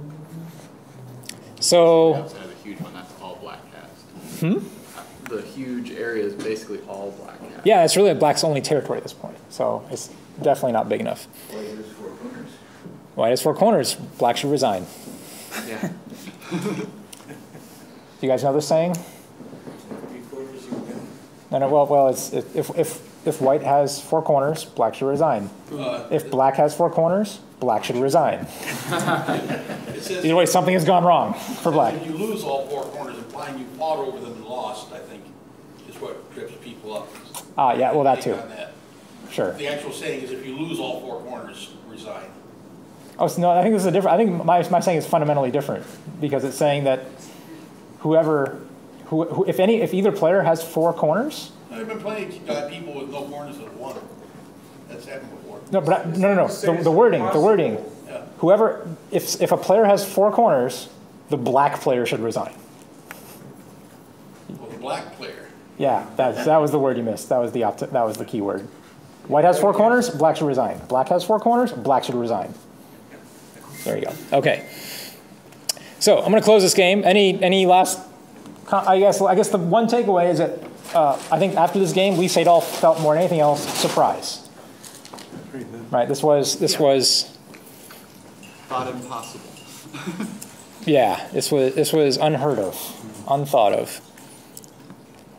So. Outside of a huge one, that's all black cast. Hmm? The huge area is basically all black cast. Yeah, it's really a black's only territory at this point. So it's definitely not big enough. White has four corners. White has four corners. Black should resign. Yeah. Do you guys know this saying? No, no, well, well, it's, if, if, if white has four corners, black should resign. Uh, if black has four corners, black should resign. Says, either way, something has gone wrong for black. When you lose all four corners of blind, you fought over them and lost, I think, is what trips people up. Ah, yeah, well, that too. That. Sure. The actual saying is if you lose all four corners, resign. Oh, so no, I think this is a different, I think my, my saying is fundamentally different because it's saying that whoever... Who, who, if any, if either player has four corners, no, there have been plenty of uh, people with no corners that won. That's happened before. No, but I, no, no, no. The, the wording, the wording. Yeah. Whoever, if if a player has four corners, the black player should resign. Well, the black player. Yeah, that that was the word you missed. That was the opt that was the key word. White has four corners. Black should resign. Black has four corners. Black should resign. There you go. Okay. So I'm going to close this game. Any any last. I guess, I guess the one takeaway is that uh, I think after this game, Lee Sedol felt more than anything else surprise. Right? This was this yeah. was not impossible. yeah, this was this was unheard of, unthought of.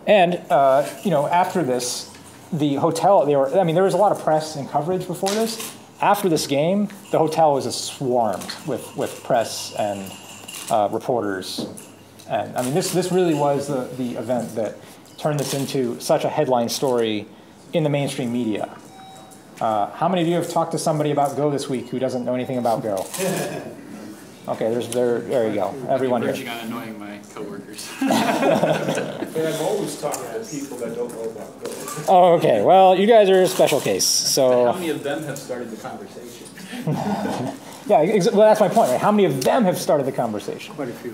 And uh, you know, after this, the hotel they were. I mean, there was a lot of press and coverage before this. After this game, the hotel was just swarmed with with press and uh, reporters. And I mean, this, this really was the, the event that turned this into such a headline story in the mainstream media. Uh, how many of you have talked to somebody about Go this week who doesn't know anything about Go? Okay, there's, there, there you go. Everyone here. I'm verging on annoying my coworkers. And I'm always talking to people that don't know about Go. Oh, okay. Well, you guys are a special case. So how many of them have started the conversation? yeah, well, that's my point, right? How many of them have started the conversation? Quite a few.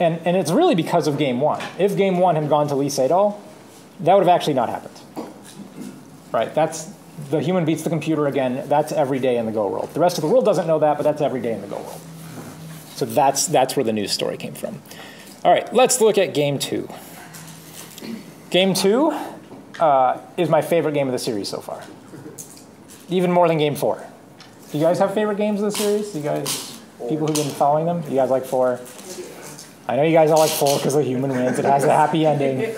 And, and it's really because of game one. If game one had gone to Lee Sedol, that would have actually not happened. Right? That's the human beats the computer again. That's every day in the Go world. The rest of the world doesn't know that, but that's every day in the Go world. So that's, that's where the news story came from. All right, let's look at game two. Game two uh, is my favorite game of the series so far, even more than game four. Do you guys have favorite games of the series? You guys, people who've been following them, you guys like four? I know you guys all like four because the human wins. It has a happy ending.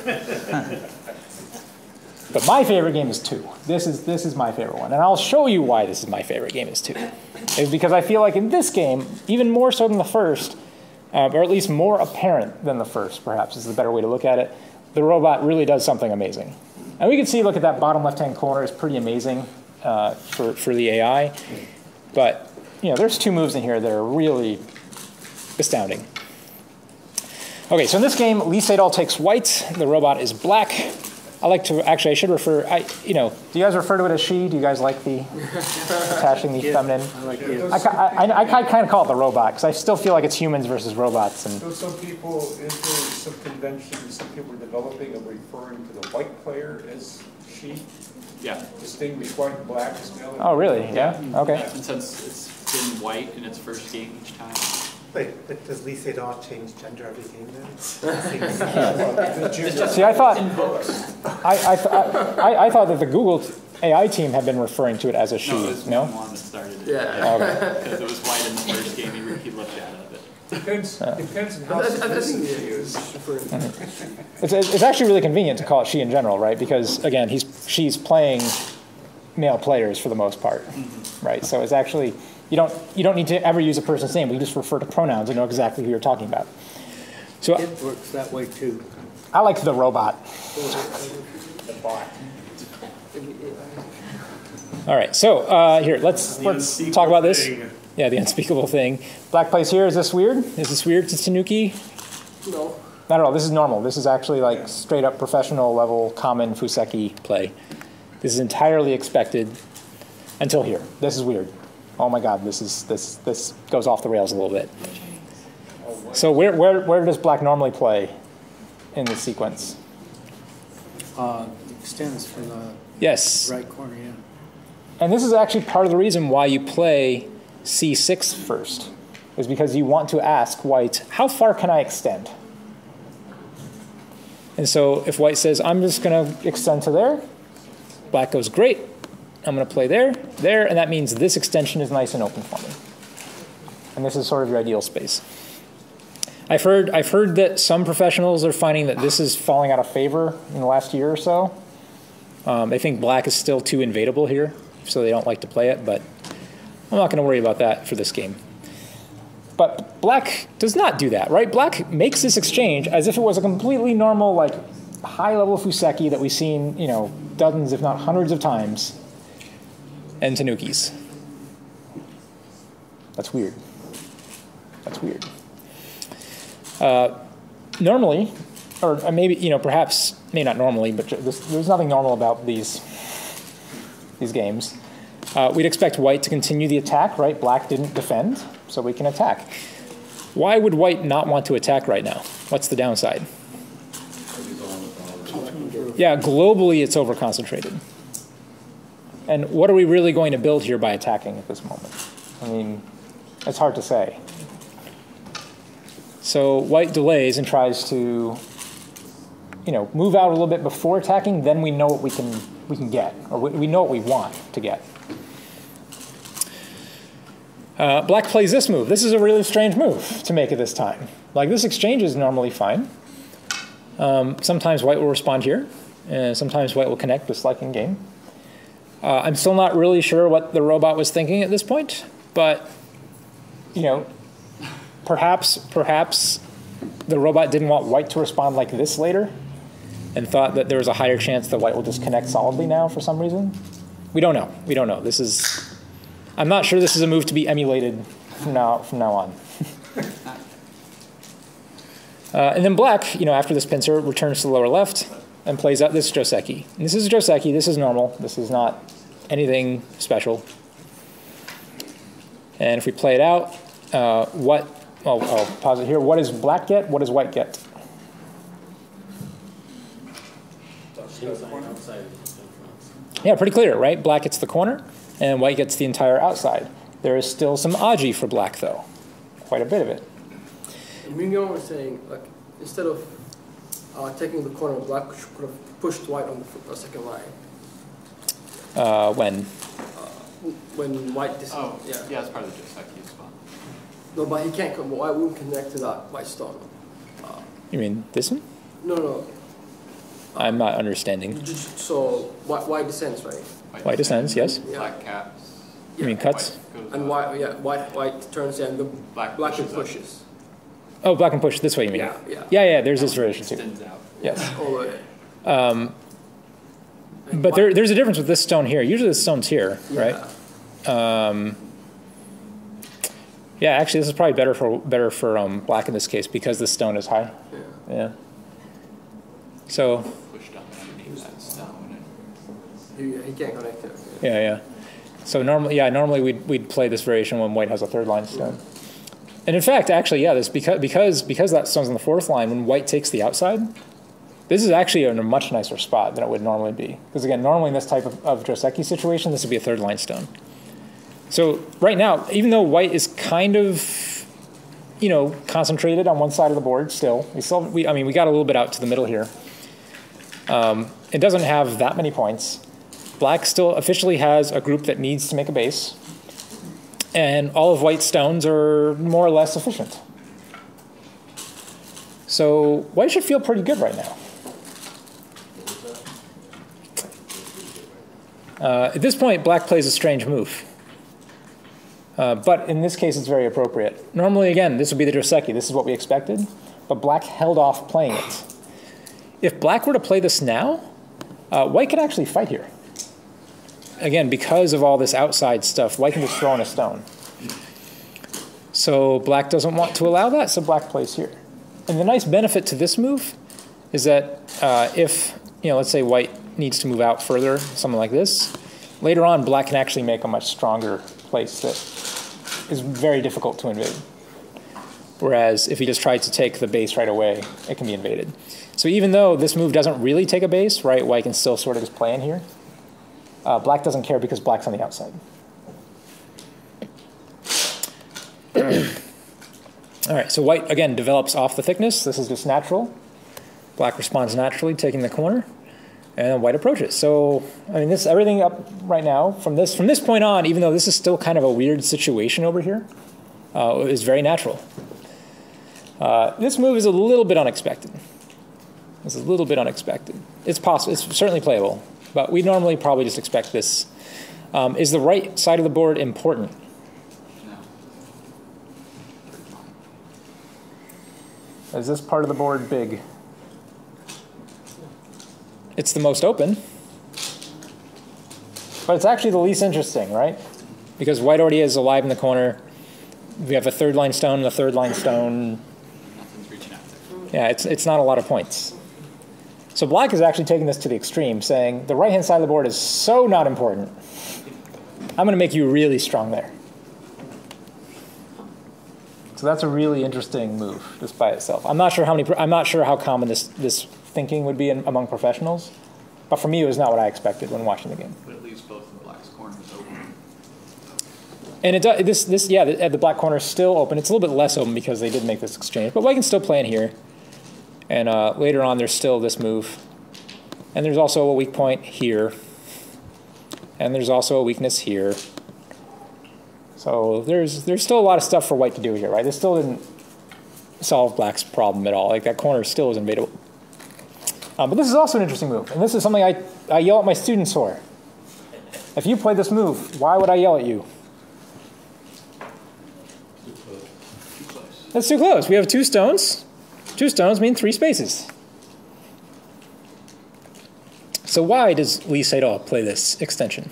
But my favorite game is two. This is, this is my favorite one. And I'll show you why this is my favorite game is two. It's because I feel like in this game, even more so than the first, uh, or at least more apparent than the first, perhaps, is the better way to look at it, the robot really does something amazing. And we can see, look at that bottom left-hand corner. It's pretty amazing uh, for, for the A I. But you know, there's two moves in here that are really astounding. Okay, so in this game, Lee Sedol takes white. The robot is black. I like to, actually, I should refer, I, you know. Do you guys refer to it as she? Do you guys like the attaching the yeah, feminine? I like it. I, I, I, I kind of call it the robot, because I still feel like it's humans versus robots. And so some people, in some conventions, some people are developing of referring to the white player as she. Yeah. Distinguish white and black as male. Oh, really? Yeah? Okay. Yeah, and since it's been white in its first game each time. Wait, but does Lee Sedol change gender every game then? See, I thought I, I, th I, I thought that the Google A I team had been referring to it as a she. No, it was no? one that started it. Yeah. Okay. Because it was white in the first game. He looked at it. Depends, uh, depends on how sophisticated she is. it's, it's actually really convenient to call it she in general, right? Because, again, he's, she's playing male players for the most part, mm-hmm. right? So it's actually... You don't, you don't need to ever use a person's name. We just refer to pronouns and know exactly who you're talking about. So it works that way, too. I like the robot. The bot. All right, so uh, here, let's let's talk about this. Thing. Yeah, the unspeakable thing. Black plays here. Is this weird? Is this weird to Tanuki? No. Not at all. This is normal. This is actually like yeah. straight up professional level common Fuseki play. This is entirely expected until here. This is weird. Oh my God, this is this this goes off the rails a little bit. So where where where does black normally play in this sequence? Uh, extends from the yes. right corner, yeah. And this is actually part of the reason why you play C six first, is because you want to ask white, how far can I extend? And so if white says, I'm just going to extend to there, black goes, great, I'm going to play there, there, and that means this extension is nice and open for me. And this is sort of your ideal space. I've heard, I've heard that some professionals are finding that this is falling out of favor in the last year or so. Um, they think black is still too invadable here, so they don't like to play it, but I'm not going to worry about that for this game. But black does not do that, right? Black makes this exchange as if it was a completely normal, like, high-level Fuseki that we've seen, you know, dozens if not hundreds of times, and Tanukis. That's weird. That's weird. Uh, normally, or maybe, you know, perhaps, maybe not normally, but this, there's nothing normal about these, these games. Uh, we'd expect white to continue the attack, right? Black didn't defend, so we can attack. Why would white not want to attack right now? What's the downside? Yeah, globally it's overconcentrated. And what are we really going to build here by attacking at this moment? I mean, it's hard to say. So white delays and tries to, you know, move out a little bit before attacking, then we know what we can, we can get, or we, we know what we want to get. Uh, black plays this move. This is a really strange move to make at this time. Like, this exchange is normally fine. Um, sometimes white will respond here, and sometimes white will connect, just like in game. Uh, I'm still not really sure what the robot was thinking at this point, but, you know, perhaps, perhaps the robot didn't want white to respond like this later and thought that there was a higher chance that white will just connect solidly now for some reason. We don't know. We don't know. This is... I'm not sure this is a move to be emulated from now, from now on. uh, and then black, you know, after this pincer, returns to the lower left and plays out this Joseki. And this is Joseki. This is normal. This is not anything special. And if we play it out, uh, what... Oh, I'll pause it here. What does black get? What does white get? Yeah, pretty clear, right? Black gets the corner. And white gets the entire outside. There is still some aji for black, though. Quite a bit of it. Myungwan was saying, like, instead of uh, taking the corner, black could have pushed white on the second line. Uh, when? Uh, when white disappeared. Oh, yeah. Yeah, it's part of the Joseki spot. No, but he can't come. White won't connect to that white stone. Uh, you mean this one? No, no. I'm not understanding. Just, so, white, white descends, right? White descends, yes. Yeah. Black caps. You yeah. mean cuts? White and white, yeah, white, white turns and the black, black pushes. And pushes. Oh, black and push this way, you mean? Yeah, yeah. Yeah, yeah. There's this version too. Out. Yes. Oh, yeah. um, but there, there's a difference with this stone here. Usually, this stone's here, yeah. right? Um, yeah. Actually, this is probably better for better for um, black in this case because this stone is high. Yeah. Yeah. So. You, you can't connect it. Yeah, yeah. So normally, yeah, normally we'd we'd play this variation when white has a third line stone. And in fact, actually, yeah, this because because because that stone's on the fourth line. When white takes the outside, this is actually in a much nicer spot than it would normally be. Because again, normally in this type of, of Joseki situation, this would be a third line stone. So right now, even though white is kind of, you know, concentrated on one side of the board, still we still we I mean we got a little bit out to the middle here. Um, it doesn't have that many points. Black still officially has a group that needs to make a base. And all of white's stones are more or less efficient. So white should feel pretty good right now. Uh, at this point, black plays a strange move. Uh, but in this case, it's very appropriate. Normally, again, this would be the Joseki. This is what we expected. But black held off playing it. If black were to play this now, uh, white could actually fight here. again, because of all this outside stuff, Lycan was throwing a stone. So black doesn't want to allow that, so black plays here. And the nice benefit to this move is that uh, if, you know, let's say white needs to move out further, something like this, later on black can actually make a much stronger place that is very difficult to invade. Whereas if he just tried to take the base right away, it can be invaded. So even though this move doesn't really take a base, right, white can still sort of just play in here. Uh, black doesn't care because black's on the outside. All right, so white, again, develops off the thickness. This is just natural. Black responds naturally, taking the corner. And then white approaches. So, I mean, this everything up right now, from this, from this point on, even though this is still kind of a weird situation over here, uh, is very natural. Uh, this move is a little bit unexpected. It's a little bit unexpected. It's possible. It's certainly playable. But we normally probably just expect this. Um, is the right side of the board important? Is this part of the board big? It's the most open. But it's actually the least interesting, right? Because white already is alive in the corner. We have a third line stone and a third line stone. Nothing's reaching out there. Yeah, it's, it's not a lot of points. So black is actually taking this to the extreme, saying the right-hand side of the board is so not important. I'm going to make you really strong there. So that's a really interesting move just by itself. I'm not sure how many. I'm not sure how common this this thinking would be in, among professionals, but for me, it was not what I expected when watching the game. But it leaves both the black's corners open. And it does, this this yeah the, the black corner is still open. It's a little bit less open because they did make this exchange, but white can still play in here. And uh, later on, there's still this move. And there's also a weak point here. And there's also a weakness here. So there's there's still a lot of stuff for white to do here, right? This still didn't solve black's problem at all. Like, that corner still is invadable. Um, but this is also an interesting move. And this is something I, I yell at my students for. If you play this move, why would I yell at you? Too close. Too close. That's too close. We have two stones. Two stones mean three spaces. So why does Lee Sedol play this extension?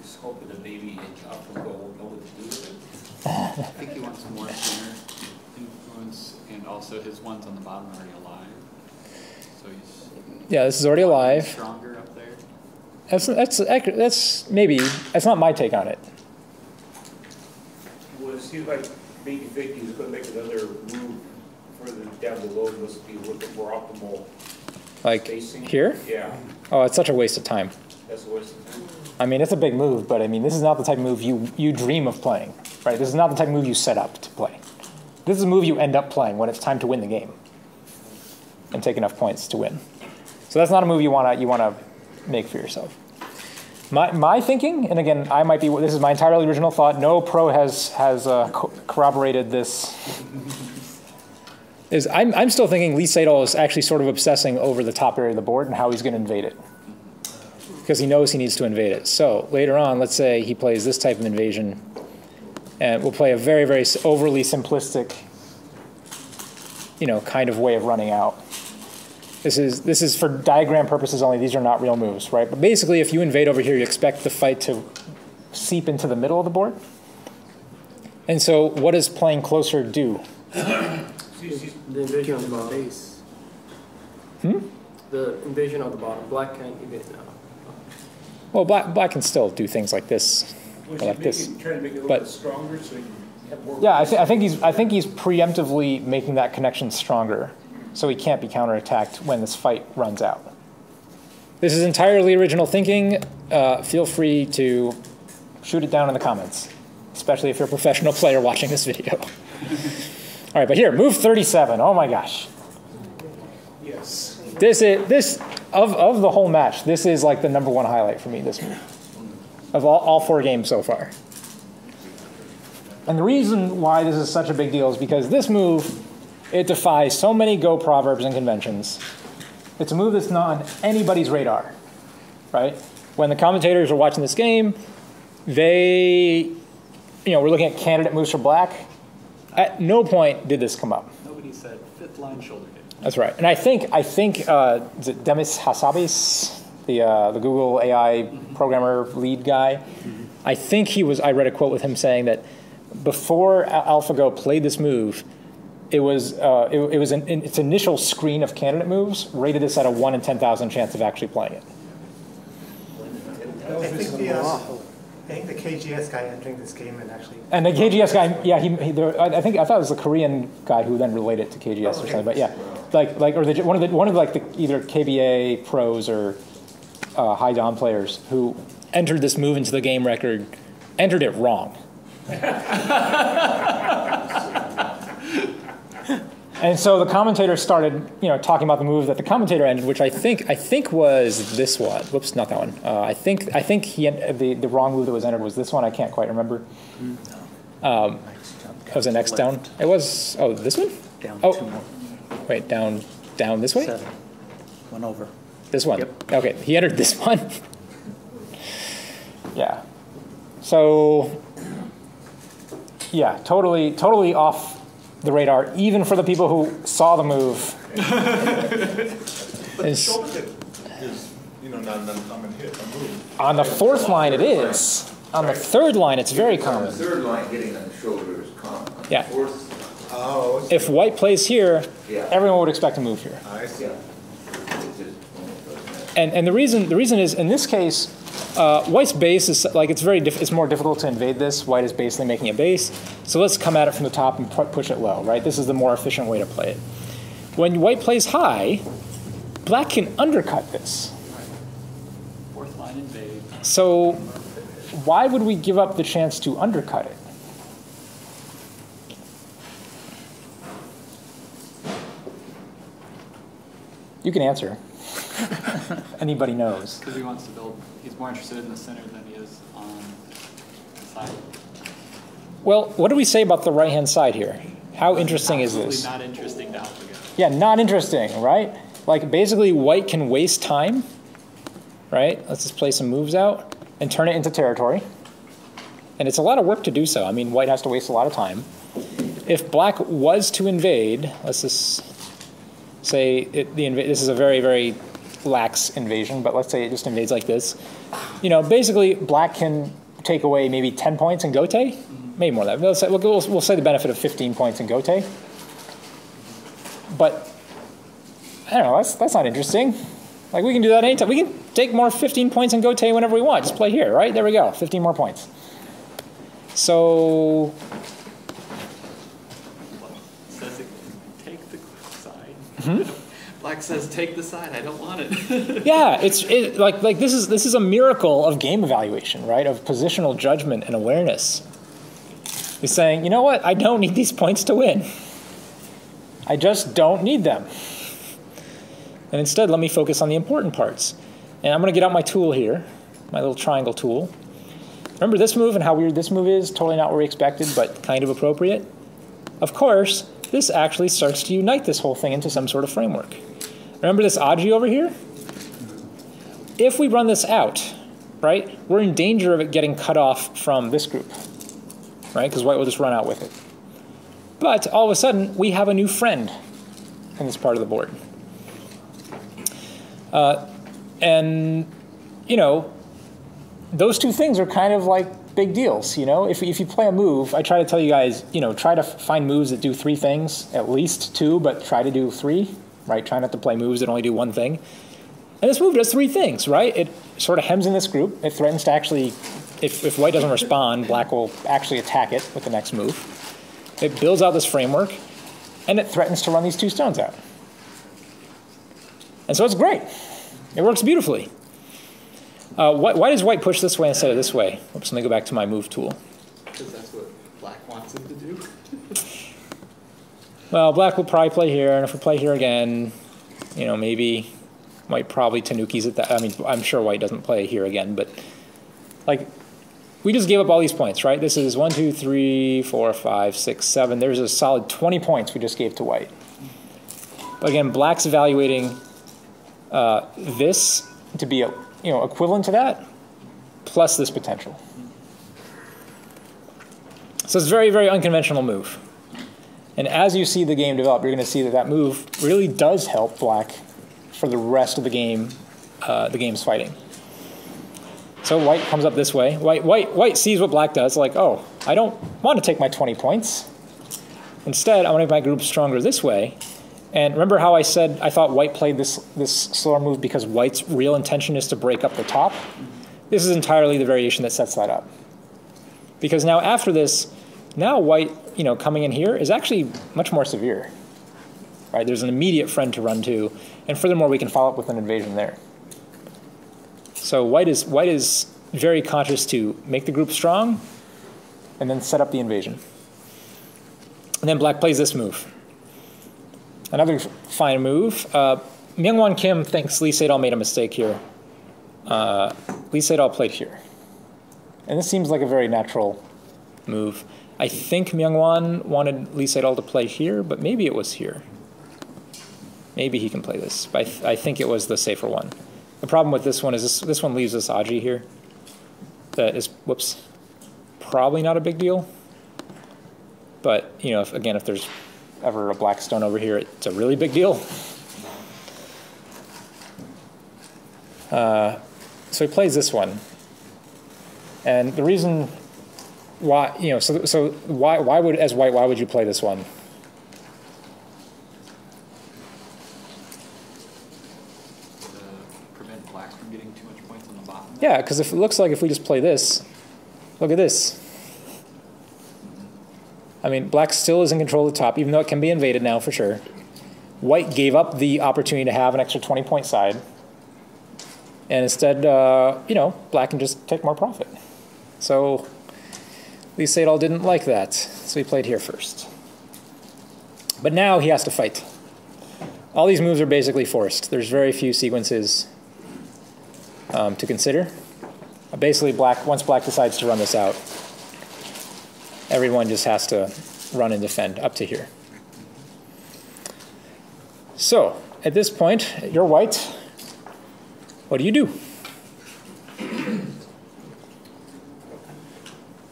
He's hoping that maybe AlphaGo will know what to do with it. I think he wants more center influence, and also his ones on the bottom are already alive. So he's yeah, this is already alive. Stronger up there. That's that's that's maybe that's not my take on it. Well, it seems like maybe Vicky is going to make another move further down below. This would be a little bit more optimal. Like spacing. Here? Yeah. Oh, it's such a waste of time. That's a waste of time. I mean, it's a big move, but I mean, this is not the type of move you, you dream of playing, right? This is not the type of move you set up to play. This is a move you end up playing when it's time to win the game and take enough points to win. So that's not a move you want to you want to make for yourself. My, my thinking, and again, I might be, this is my entirely original thought. No pro has, has uh, co corroborated this. is I'm, I'm still thinking Lee Sedol is actually sort of obsessing over the top area of the board and how he's going to invade it. Because he knows he needs to invade it. So later on, let's say he plays this type of invasion. And we'll play a very, very overly simplistic, you know, kind of way of running out. This is, this is for diagram purposes only. These are not real moves, right? But basically, if you invade over here, you expect the fight to seep into the middle of the board. And so what does playing closer do? The invasion of the bottom. Hmm? The invasion of the bottom. Black can't invade now. Well, black, black can still do things like this. Well, or like this. It, try to make it a little bit stronger so you have more. Yeah, I, th I, think he's, I think he's preemptively making that connection stronger. So he can't be counterattacked when this fight runs out. This is entirely original thinking. Uh, feel free to shoot it down in the comments, especially if you're a professional player watching this video. All right, but here, move thirty-seven. Oh my gosh. Yes. This is this of of the whole match. This is like the number one highlight for me. This move of all, all four games so far. And the reason why this is such a big deal is because this move. It defies so many Go proverbs and conventions. It's a move that's not on anybody's radar, right? When the commentators were watching this game, they, you know, were looking at candidate moves for black. At no point did this come up. Nobody said fifth line shoulder kick. That's right. And I think I think uh, Demis Hassabis, the uh, the Google A I programmer lead guy, mm-hmm. I think he was. I read a quote with him saying that before AlphaGo played this move, it was uh, it, it was an, in its initial screen of candidate moves rated this at a one in ten thousand chance of actually playing it. I think the, uh, I think the K G S guy entering this game and actually and the K G S guy, yeah, he, he there, I think I thought it was the Korean guy who then related to K G S oh, or something, okay. But yeah, like like or the, one of the one of like the either K B A pros or uh, high dom players who entered this move into the game record, entered it wrong. And so the commentator started, you know, talking about the move that the commentator ended, which I think I think was this one. Whoops, not that one. Uh, I think I think he ended, the the wrong move that was entered was this one. I can't quite remember. Um, it was the next down. It was oh this one. Down oh, two more. Wait, down down this way. Seven. One over. This one. Yep. Okay, he entered this one. Yeah. So. Yeah, totally totally off the radar, even for the people who saw the move. But is, is, you know, not an uncommon hit, a move. On the fourth line, it is. On the third line, it's very common. On the third line, hitting on the shoulder is common. Yeah. Fourth, oh, if white plays here, yeah. everyone would expect a move here. I see. And and the reason the reason is in this case, uh, white's base is like it's very diff it's more difficult to invade this. White is basically making a base, so let's come at it from the top and pu push it low, right? This is the more efficient way to play it. When white plays high, black can undercut this. Fourth line invade. So why would we give up the chance to undercut it? You can answer. Anybody knows. Because he wants to build, he's more interested in the center than he is on the side. Well, what do we say about the right-hand side here? How interesting is this? Absolutely not interesting to AlphaGo. Yeah, not interesting, right? Like, basically, white can waste time, right? Let's just play some moves out and turn it into territory. And it's a lot of work to do so. I mean, white has to waste a lot of time. If black was to invade, let's just... Say it, the inv this is a very, very lax invasion, but let's say it just invades like this. You know, basically, black can take away maybe ten points in Gote, maybe more than that. Let's say, we'll, we'll, we'll say the benefit of fifteen points in Gote. But I don't know, that's, that's not interesting. Like, we can do that anytime. We can take more fifteen points in Gote whenever we want. Just play here, right? There we go, fifteen more points. So. Mm-hmm. Black says, "Take the side. I don't want it." Yeah, it's it, like like this is this is a miracle of game evaluation, right? Of positional judgment and awareness. He's saying, "You know what? I don't need these points to win. I just don't need them. And instead, let me focus on the important parts." And I'm going to get out my tool here, my little triangle tool. Remember this move and how weird this move is? Totally not what we expected, but kind of appropriate. Of course. This actually starts to unite this whole thing into some sort of framework. Remember this aji over here? If we run this out, right, we're in danger of it getting cut off from this group, right? Because white will just run out with it. But all of a sudden, we have a new friend in this part of the board. Uh, and, you know, those two things are kind of like big deals, you know. If if you play a move, I try to tell you guys, you know, try to find moves that do three things, at least two, but try to do three, right? Try not to play moves that only do one thing. And this move does three things, right? It sort of hems in this group. It threatens to actually, if if white doesn't respond, black will actually attack it with the next move. It builds out this framework, and it threatens to run these two stones out. And so it's great. It works beautifully. Uh, why, why does white push this way instead of this way? Oops, let me go back to my move tool. Because that's what black wants him to do. Well, black will probably play here, and if we play here again, you know, maybe white probably tanukis at that. I mean, I'm sure white doesn't play here again, but like, we just gave up all these points, right? This is one, two, three, four, five, six, seven. There's a solid twenty points we just gave to white. But again, black's evaluating uh, this to be a you know, equivalent to that, plus this potential. So it's a very, very unconventional move. And as you see the game develop, you're going to see that that move really does help black for the rest of the game, uh, the game's fighting. So white comes up this way. White, white, white sees what black does, like, oh, I don't want to take my twenty points. Instead, I want to make my group stronger this way. And remember how I said I thought white played this, this slower move because white's real intention is to break up the top? This is entirely the variation that sets that up. Because now after this, now white, you know, coming in here is actually much more severe. Right? There's an immediate friend to run to. And furthermore, we can follow up with an invasion there. So white is, white is very conscious to make the group strong and then set up the invasion. And then black plays this move. Another fine move. Uh, Myungwan Kim thinks Lee Sedol made a mistake here. Uh, Lee Sedol played here. And this seems like a very natural move. I think Myungwan wanted Lee Sedol to play here, but maybe it was here. Maybe he can play this. But I, th I think it was the safer one. The problem with this one is this, this one leaves this Aji here. That is, whoops, probably not a big deal. But, you know, if, again, if there's ever a black stone over here, it's a really big deal. Uh, so he plays this one. And the reason why, you know, so, so why, why would, as white, why would you play this one? Yeah, because if it looks like if we just play this, look at this. I mean, black still is in control of the top, even though it can be invaded now for sure. White gave up the opportunity to have an extra twenty point side. And instead, uh, you know, black can just take more profit. So Lee Sedol didn't like that, so he played here first. But now he has to fight. All these moves are basically forced. There's very few sequences Um, to consider. Uh, basically, black, once black decides to run this out, everyone just has to run and defend up to here. So, at this point, you're white. What do you do?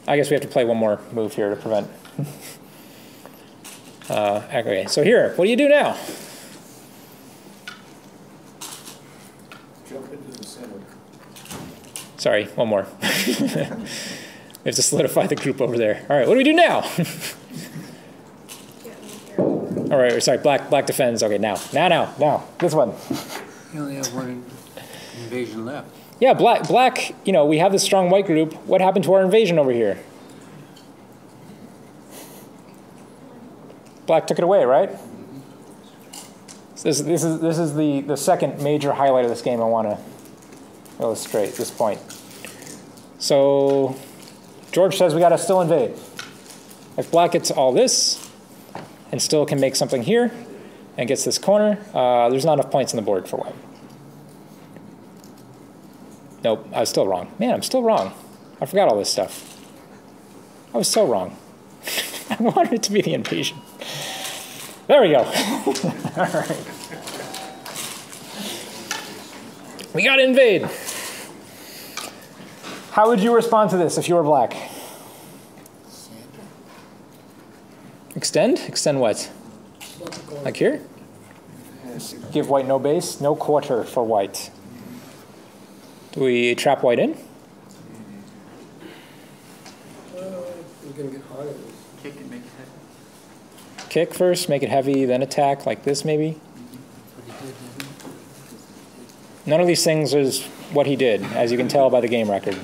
I guess we have to play one more move here to prevent. uh, okay, so here, what do you do now? Sorry, one more. We have to solidify the group over there. All right, what do we do now? All right, sorry, black black defends. Okay, now, now, now, now, this one. You only have one invasion left. Yeah, black, black, you know, we have this strong white group. What happened to our invasion over here? Black took it away, right? So this, this is, this is the, the second major highlight of this game I want to illustrate this point. So George says we gotta still invade. If black gets all this and still can make something here and gets this corner, uh, there's not enough points on the board for white. Nope, I was still wrong. Man, I'm still wrong. I forgot all this stuff. I was so wrong. I wanted it to be the invasion. There we go. All right. We gotta invade. How would you respond to this if you were black? Extend? Extend what? Like here? Give white no base, no quarter for white. Do we trap white in? Kick and make it heavy. Kick first, make it heavy, then attack like this maybe? None of these things is what he did, as you can tell by the game record.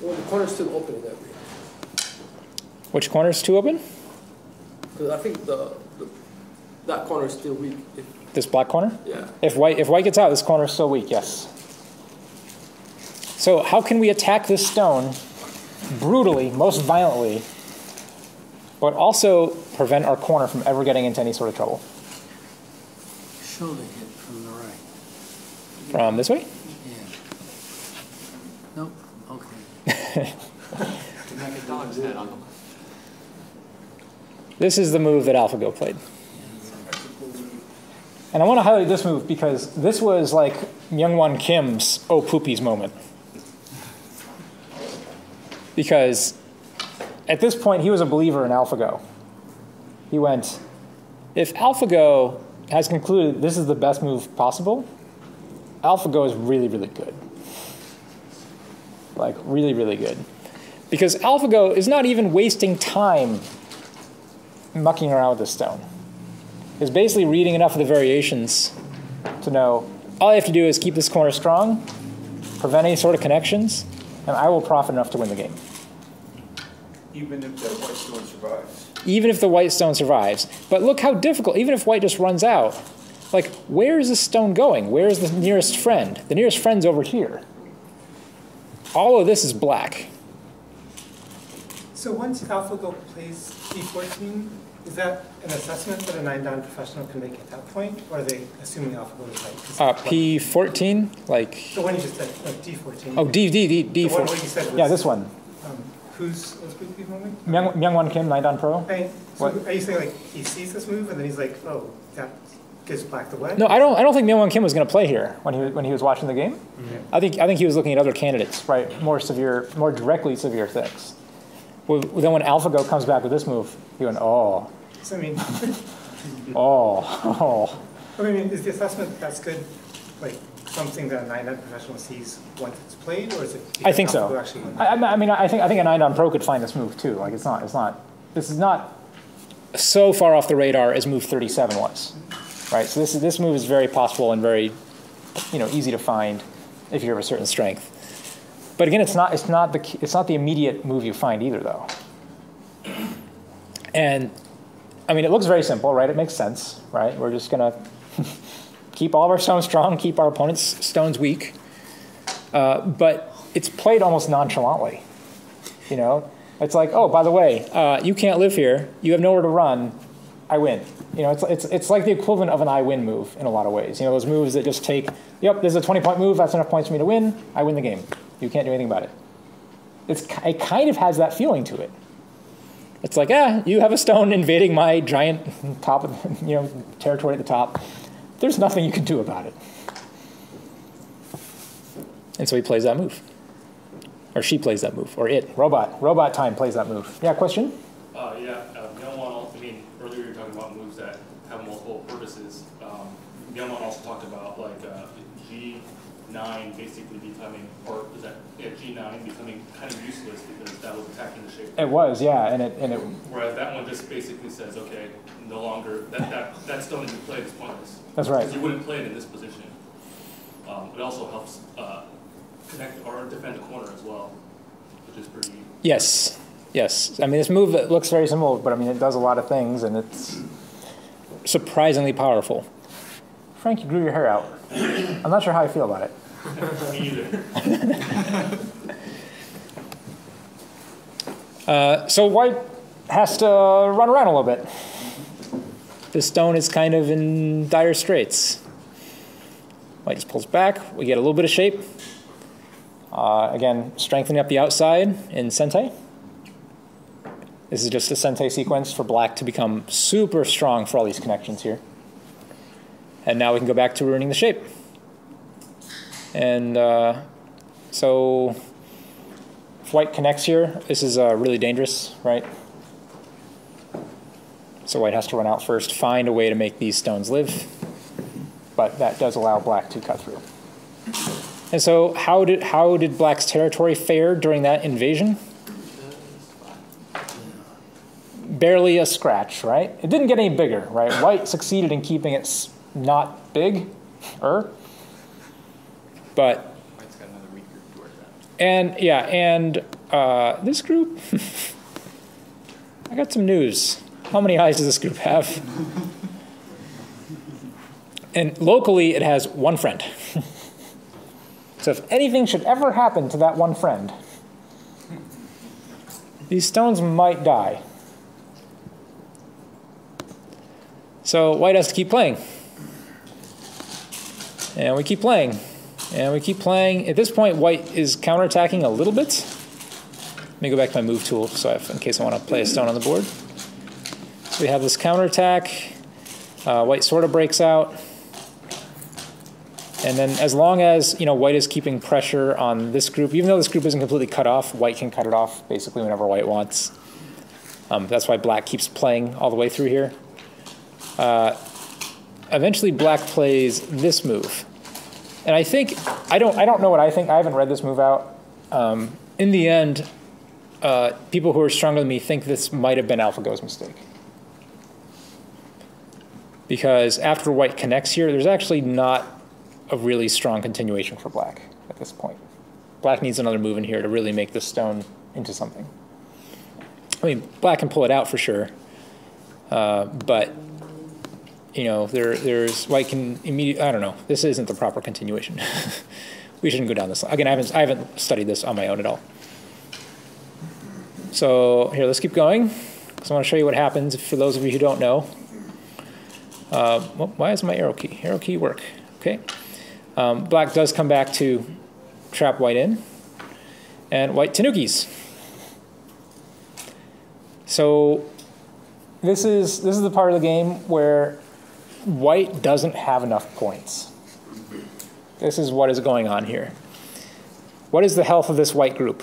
Well, the corner's still open in that way. Which corner's too open? Because I think the, the that corner is still weak. If, this black corner? Yeah. If white if white gets out, this corner is still weak. Yes. So how can we attack this stone brutally, most violently, but also prevent our corner from ever getting into any sort of trouble? Surely. From this way? Yeah. Nope. Okay. Like a dog's head on them. This is the move that AlphaGo played. And I want to highlight this move because this was like Myungwan Kim's oh poopies moment. Because at this point, he was a believer in AlphaGo. He went, if AlphaGo has concluded this is the best move possible, AlphaGo is really, really good. Like, really, really good. Because AlphaGo is not even wasting time mucking around with the stone. It's basically reading enough of the variations to know, all I have to do is keep this corner strong, prevent any sort of connections, and I will profit enough to win the game. Even if the white stone survives. Even if the white stone survives. But look how difficult, even if white just runs out, like, where is this stone going? Where is the nearest friend? The nearest friend's over here. All of this is black. So once AlphaGo plays E fourteen, is that an assessment that a nine-down professional can make at that point, or are they assuming AlphaGo is right? Uh, P fourteen, like the one you just said, like D fourteen. Oh, D D D D. The one you said was, yeah, this one. Um, who's let's be moment? Myungwan Kim, nine-down pro. I, so what? Are you saying like he sees this move and then he's like, oh, that gives black the win? No, I don't. I don't think Myungwan Kim was going to play here when he when he was watching the game. Mm-hmm. I think I think he was looking at other candidates, right? More severe, more directly severe things. Well, then when AlphaGo comes back with this move, you went, oh. So, I mean, oh, oh. I mean, is the assessment that's good, like something that a nine-down professional sees once it's played, or is it? I think so. I, I mean, I think I think a nine-down pro could find this move too. Like, it's not, it's not, this is not so far off the radar as move thirty-seven was, right? So this is, this move is very possible and very, you know, easy to find if you have a certain strength. But again, it's not, it's not the, it's not the immediate move you find either, though. And I mean, it looks very simple, right? It makes sense, right? We're just gonna keep all of our stones strong, keep our opponent's stones weak. Uh, but it's played almost nonchalantly. You know, it's like, oh, by the way, uh, you can't live here. You have nowhere to run. I win. You know, it's it's it's like the equivalent of an I win move in a lot of ways. You know, those moves that just take, yep, this is a twenty-point move. That's enough points for me to win. I win the game. You can't do anything about it. It's, it kind of has that feeling to it. It's like, ah, you have a stone invading my giant top, of, you know, territory at the top. There's nothing you can do about it. And so he plays that move, or she plays that move, or it. Robot, robot time plays that move. Yeah, question? Uh, yeah, uh, Myungwan also, I mean, earlier you were talking about moves that have multiple purposes. Um, Myungwan also talked about like uh, G. Nine basically becoming, or was that yeah, G nine becoming kind of useless because that was attacking the shape. It was, yeah, and it and it. Whereas that one just basically says, okay, no longer that that that stone that you played is pointless. That's right. Because you wouldn't play it in this position. Um, it also helps uh, connect or defend the corner as well, which is pretty. Yes, yes. I mean, this move that looks very simple, but I mean, it does a lot of things, and it's surprisingly powerful. Frank, you grew your hair out. I'm not sure how I feel about it. Me either. uh, so white has to run around a little bit. The stone is kind of in dire straits. White just pulls back. We get a little bit of shape. Uh, again, strengthening up the outside in sente. This is just a sente sequence for black to become super strong for all these connections here. And now we can go back to ruining the shape. And uh, so if white connects here, this is uh, really dangerous, right? So white has to run out first, find a way to make these stones live. But that does allow black to cut through. And so how did, how did black's territory fare during that invasion? Barely a scratch, right? It didn't get any bigger, right? White succeeded in keeping it not big, er, but white's got another weak group to work out. And yeah, and uh, this group, I got some news. How many eyes does this group have? And locally, it has one friend. So if anything should ever happen to that one friend, these stones might die. So white has to keep playing. And we keep playing, and we keep playing. At this point, white is counterattacking a little bit. Let me go back to my move tool, so I have, in case I want to play a stone on the board. So we have this counterattack. Uh, white sort of breaks out, and then as long as you know white is keeping pressure on this group, even though this group isn't completely cut off, white can cut it off basically whenever white wants. Um, that's why black keeps playing all the way through here. Uh, eventually black plays this move. And I think, I don't, I don't know what I think. I haven't read this move out. Um, in the end, uh, people who are stronger than me think this might have been AlphaGo's mistake. Because after white connects here, there's actually not a really strong continuation for black at this point. Black needs another move in here to really make this stone into something. I mean, black can pull it out for sure, uh, but you know, there, there's white can immediately. I don't know. This isn't the proper continuation. We shouldn't go down this line. Again, I haven't, I haven't studied this on my own at all. So here, let's keep going, because I want to show you what happens for those of you who don't know. Uh, well, why is my arrow key? Arrow key work. Okay. Um, black does come back to trap white in, and white tanukis. So this is this is the part of the game where white doesn't have enough points. This is what is going on here. What is the health of this white group?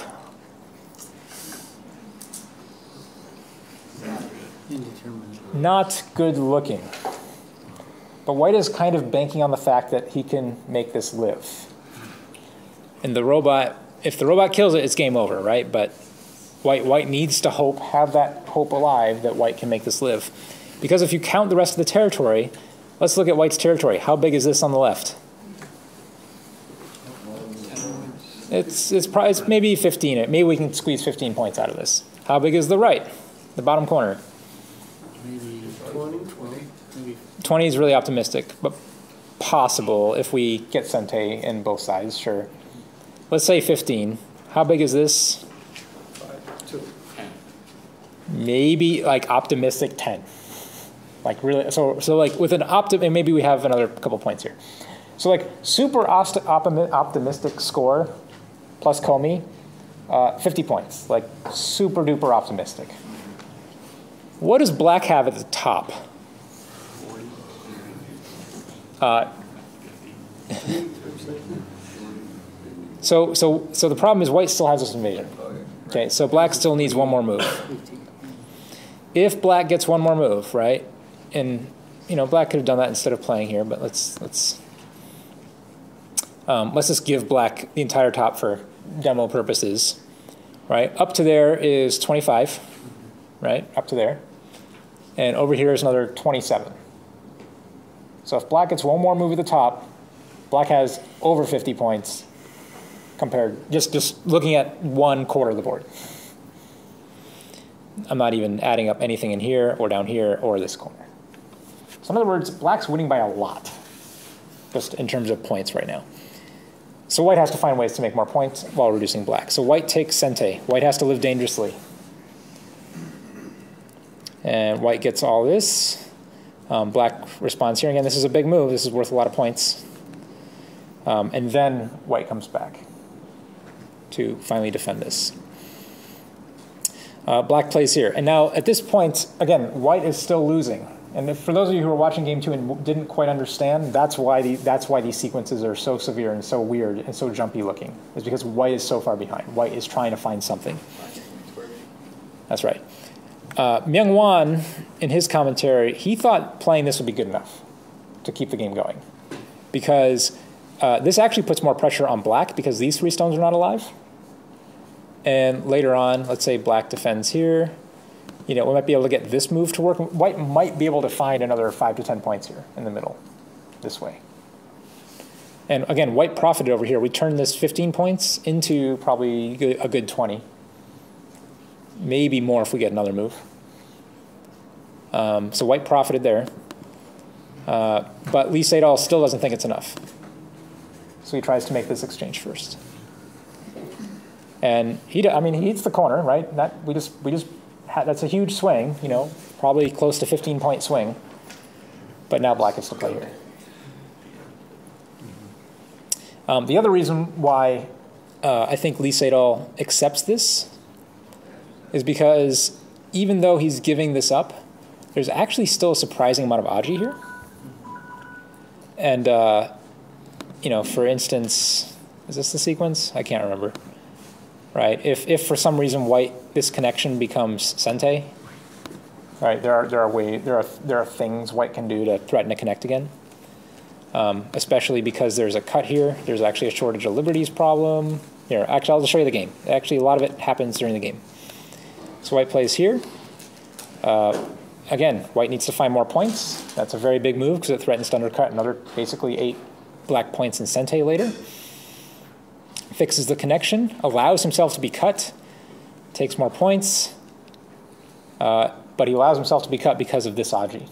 Not good looking. But white is kind of banking on the fact that he can make this live. And the robot, if the robot kills it, it's game over, right? But White, white needs to hope, have that hope alive that white can make this live. Because if you count the rest of the territory, let's look at white's territory. How big is this on the left? It's, it's, probably, it's maybe fifteen. Maybe we can squeeze fifteen points out of this. How big is the right, the bottom corner? Maybe twenty. twenty is really optimistic, but possible if we get sente in both sides, sure. Let's say fifteen. How big is this? Maybe like optimistic ten, like really. So so like with an optim, and maybe we have another couple points here. So like super optimistic score, plus Comey, uh, fifty points. Like super duper optimistic. What does black have at the top? Uh, so so so the problem is white still has this invasion. Okay, so black still needs one more move. If black gets one more move, right? And you know, black could have done that instead of playing here, but let's let's um, let's just give black the entire top for demo purposes, right? Up to there is twenty-five, right? Up to there, and over here is another twenty-seven. So if black gets one more move at the top, black has over fifty points compared just just looking at one quarter of the board. I'm not even adding up anything in here or down here or this corner. So in other words, black's winning by a lot, just in terms of points right now. So white has to find ways to make more points while reducing black. So white takes sente. White has to live dangerously. And white gets all this. Um, black responds here. Again, this is a big move. This is worth a lot of points. Um, and then white comes back to finally defend this. Uh, black plays here. And now at this point, again, white is still losing. And if, for those of you who were watching game two and w didn't quite understand, that's why, the, that's why these sequences are so severe and so weird and so jumpy looking. It's because white is so far behind. White is trying to find something. That's right. Uh, Myungwan, in his commentary, he thought playing this would be good enough to keep the game going. Because uh, this actually puts more pressure on black because these three stones are not alive. And later on, let's say black defends here. You know, we might be able to get this move to work. White might be able to find another five to ten points here in the middle, this way. And again, white profited over here. We turned this fifteen points into probably a good twenty. Maybe more if we get another move. Um, so white profited there. Uh, but Lee Sedol still doesn't think it's enough. So he tries to make this exchange first. And he, I mean, he hits the corner, right? That we just, we just, had, that's a huge swing, you know, probably close to fifteen-point swing. But now black gets to play here. Um, the other reason why uh, I think Lee Sedol accepts this is because even though he's giving this up, there's actually still a surprising amount of aji here. And uh, you know, for instance, is this the sequence? I can't remember. Right? If, if for some reason white, this connection becomes sente, right? There are there are ways there are there are things white can do to threaten to connect again. Um, especially because there's a cut here. There's actually a shortage of liberties problem. Here, actually, I'll just show you the game. Actually, a lot of it happens during the game. So white plays here. Uh, again, white needs to find more points. That's a very big move because it threatens to undercut another basically eight black points in sente later. Fixes the connection, allows himself to be cut, takes more points, uh, but he allows himself to be cut because of this aji.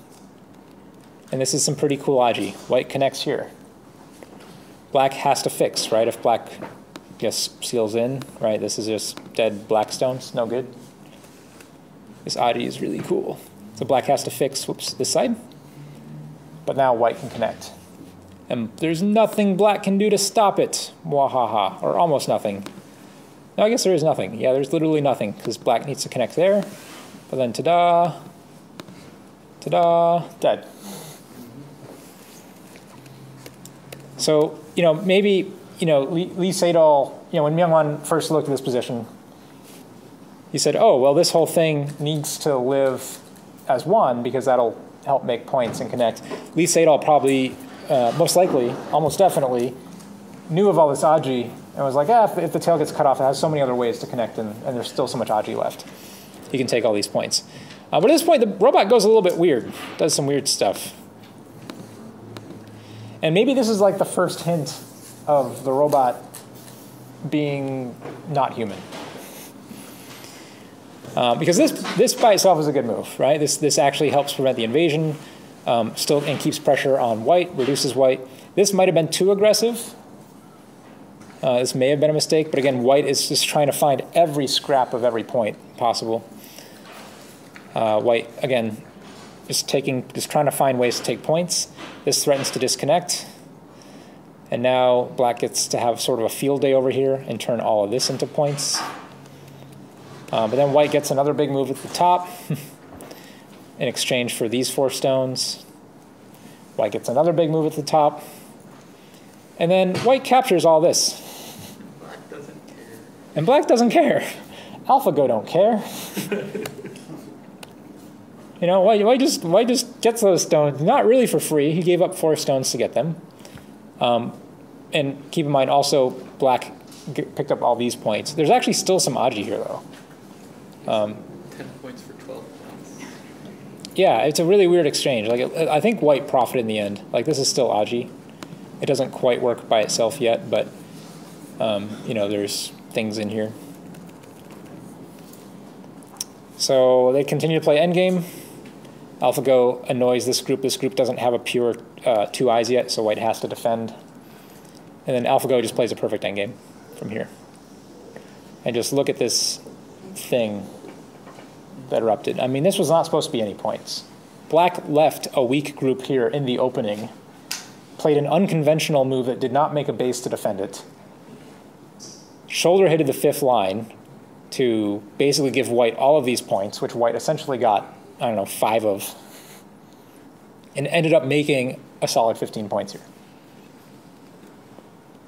And this is some pretty cool aji. White connects here. Black has to fix, right? If black just seals in, right? This is just dead black stones, no good. This aji is really cool. So black has to fix, whoops, this side. But now white can connect. And there's nothing black can do to stop it. Mwahaha, or almost nothing. No, I guess there is nothing. Yeah, there's literally nothing, because black needs to connect there. But then ta-da, ta-da, dead. So, you know, maybe, you know, Lee, Lee Sedol, you know, when Myungwan first looked at this position, he said, oh, well, this whole thing needs to live as one because that'll help make points and connect. Lee Sedol probably, uh, most likely, almost definitely, knew of all this aji and was like, ah, if, if the tail gets cut off, it has so many other ways to connect and, and there's still so much aji left. He can take all these points. Uh, but at this point, the robot goes a little bit weird, does some weird stuff. And maybe this is like the first hint of the robot being not human. Uh, because this, this by itself is a good move, right? This, this actually helps prevent the invasion, um, still, and keeps pressure on white, reduces white. This might have been too aggressive. Uh, this may have been a mistake, but again, white is just trying to find every scrap of every point possible. Uh, white, again, Just taking, just trying to find ways to take points. This threatens to disconnect. And now black gets to have sort of a field day over here and turn all of this into points. Uh, but then white gets another big move at the top in exchange for these four stones. White gets another big move at the top. And then white captures all this. Black doesn't care. And black doesn't care. AlphaGo don't care. You know, why, why, just, why just gets those stones, not really for free. He gave up four stones to get them. Um, and keep in mind also, black g picked up all these points. There's actually still some aji here though. Um, ten points for twelve points. Yeah, it's a really weird exchange. Like, it, I think white profited in the end. Like, this is still aji. It doesn't quite work by itself yet, but um, you know, there's things in here. So they continue to play endgame. AlphaGo annoys this group. This group doesn't have a pure uh, two eyes yet, so white has to defend. And then AlphaGo just plays a perfect endgame from here. And just look at this thing that erupted. I mean, this was not supposed to be any points. Black left a weak group here in the opening, played an unconventional move that did not make a base to defend it, shoulder hitted the fifth line to basically give white all of these points, which white essentially got, I don't know, five of, and ended up making a solid fifteen points here.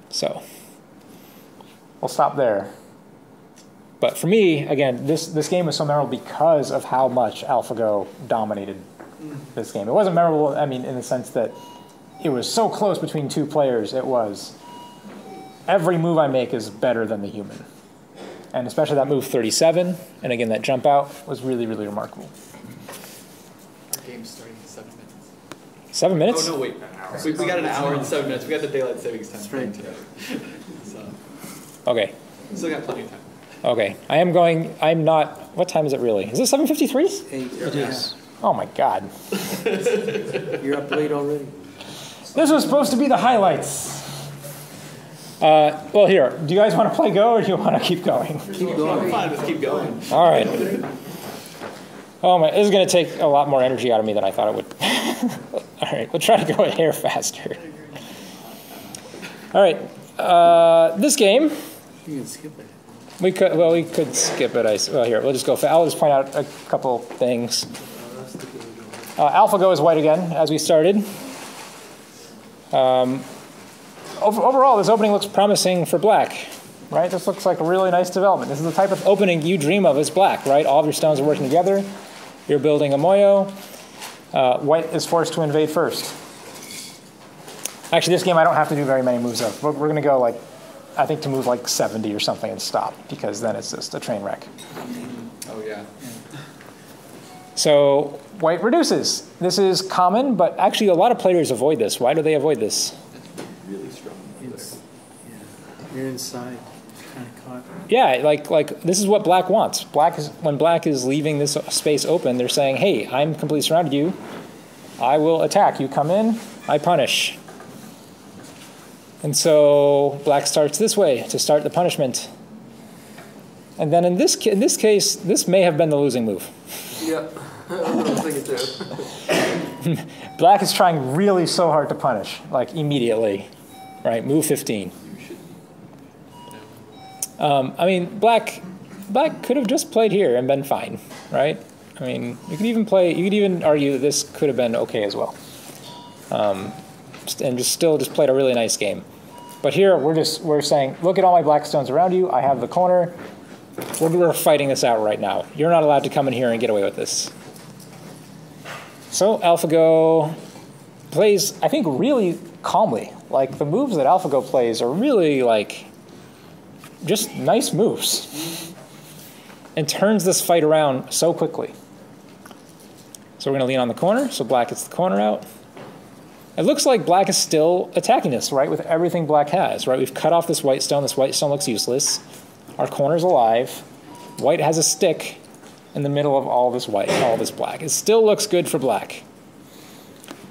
So we'll stop there. But for me, again, this, this game was so memorable because of how much AlphaGo dominated this game. It wasn't memorable, I mean, in the sense that it was so close between two players. It was, every move I make is better than the human. And especially that move thirty-seven, and again, that jump out was really, really remarkable. Game starting in seven minutes. Seven minutes? Oh, no, wait. We, we got an hour and seven minutes. We got the daylight savings time. That's right. So. Okay. Still got plenty of time. Okay. I am going, I'm not, what time is it really? Is it seven fifty-three? Eight. It is. Oh, my God. You're up late already. This was supposed to be the highlights. Uh, well, here, do you guys want to play Go or do you want to keep going? Keep going. Fine, let's keep going. All right. Oh, my, this is going to take a lot more energy out of me than I thought it would. All right, we'll try to go a hair faster. All right, uh, this game. You can skip it. We could, well, we could skip it. I, well, here, we'll just go. I'll just point out a couple things. Uh, AlphaGo is white again, as we started. Um... Overall, this opening looks promising for black, right? This looks like a really nice development. This is the type of opening you dream of as black, right? All of your stones are working together. You're building a moyo. Uh, white is forced to invade first. Actually, this game I don't have to do very many moves of. We're, we're going to go, like, I think to move like seventy or something and stop, because then it's just a train wreck. Oh, yeah. So white reduces. This is common, but actually a lot of players avoid this. Why do they avoid this? Really strong. It's, yeah. You're inside. Kind of caught. Yeah, like, like this is what black wants. Black is, when black is leaving this space open, they're saying, hey, I'm completely surrounded you. I will attack. You come in, I punish. And so black starts this way to start the punishment. And then in this, in this case, this may have been the losing move. Yeah, I was thinking too. Black is trying really so hard to punish, like immediately, right? Move fifteen. Um, I mean, black, black could have just played here and been fine, right? I mean, you could even play, you could even argue that this could have been okay as well, um, and just still just played a really nice game. But here we're just we're saying, look at all my black stones around you. I have the corner. We're, we're fighting this out right now. You're not allowed to come in here and get away with this. So AlphaGo plays, I think, really calmly. Like the moves that AlphaGo plays are really like just nice moves, and turns this fight around so quickly. So we're going to lean on the corner. So black gets the corner out. It looks like black is still attacking us, right, with everything black has, right? We've cut off this white stone. This white stone looks useless. Our corner's alive. White has a stick in the middle of all this white, all this black. It still looks good for black. I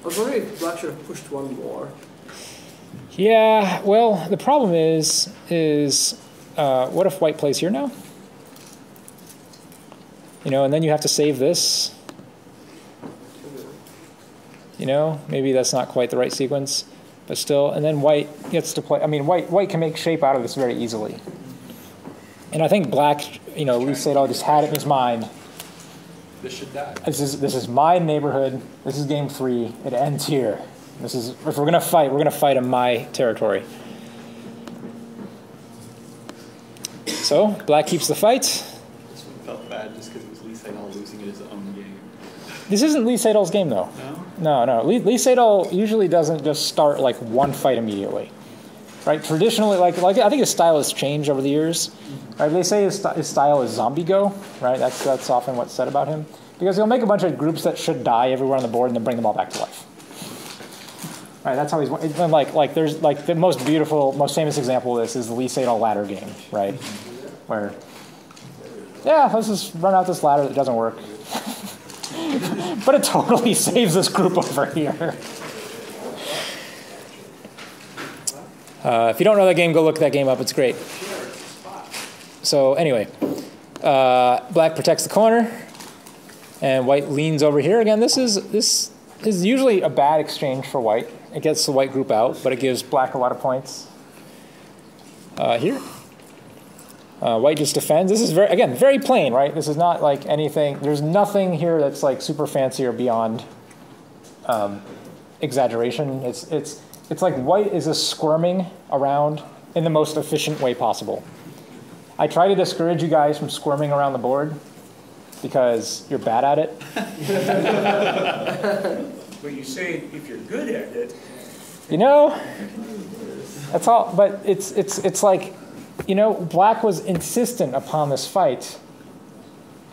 was wondering if black should have pushed one more. Yeah, well, the problem is, is uh, what if white plays here now? You know, and then you have to save this. You know, maybe that's not quite the right sequence, but still. And then white gets to play. I mean, white white can make shape out of this very easily. And I think black, you know, Lee Sedol just had it in his mind. This should die. This is this is my neighborhood. This is game three. It ends here. This is if we're gonna fight, we're gonna fight in my territory. So black keeps the fight. This one felt bad just because it was Lee Sedol losing in his own game. This isn't Lee Sedol's game though. No? No, no. Lee, Lee Sedol usually doesn't just start like one fight immediately, right? Traditionally, like like I think his style has changed over the years. Right? They say his, st his style is zombie go, right? That's that's often what's said about him, because he'll make a bunch of groups that should die everywhere on the board and then bring them all back to life. Right? That's how he's like like there's like the most beautiful, most famous example of this is the Lee Sedol ladder game, right? Where yeah, let's just run out this ladder that doesn't work. But it totally saves this group over here. Uh, if you don't know that game, go look that game up. It's great. So anyway, uh, black protects the corner, and white leans over here. Again, this is, this is usually a bad exchange for white. It gets the white group out, but it gives black a lot of points. Uh, here. Uh, white just defends. This is, very, again, very plain, right? This is not like anything. There's nothing here that's like super fancy or beyond um, exaggeration. It's, it's, it's like white is just squirming around in the most efficient way possible. I try to discourage you guys from squirming around the board because you're bad at it. But you say if you're good at it. You know, that's all. But it's, it's, it's like... You know, black was insistent upon this fight,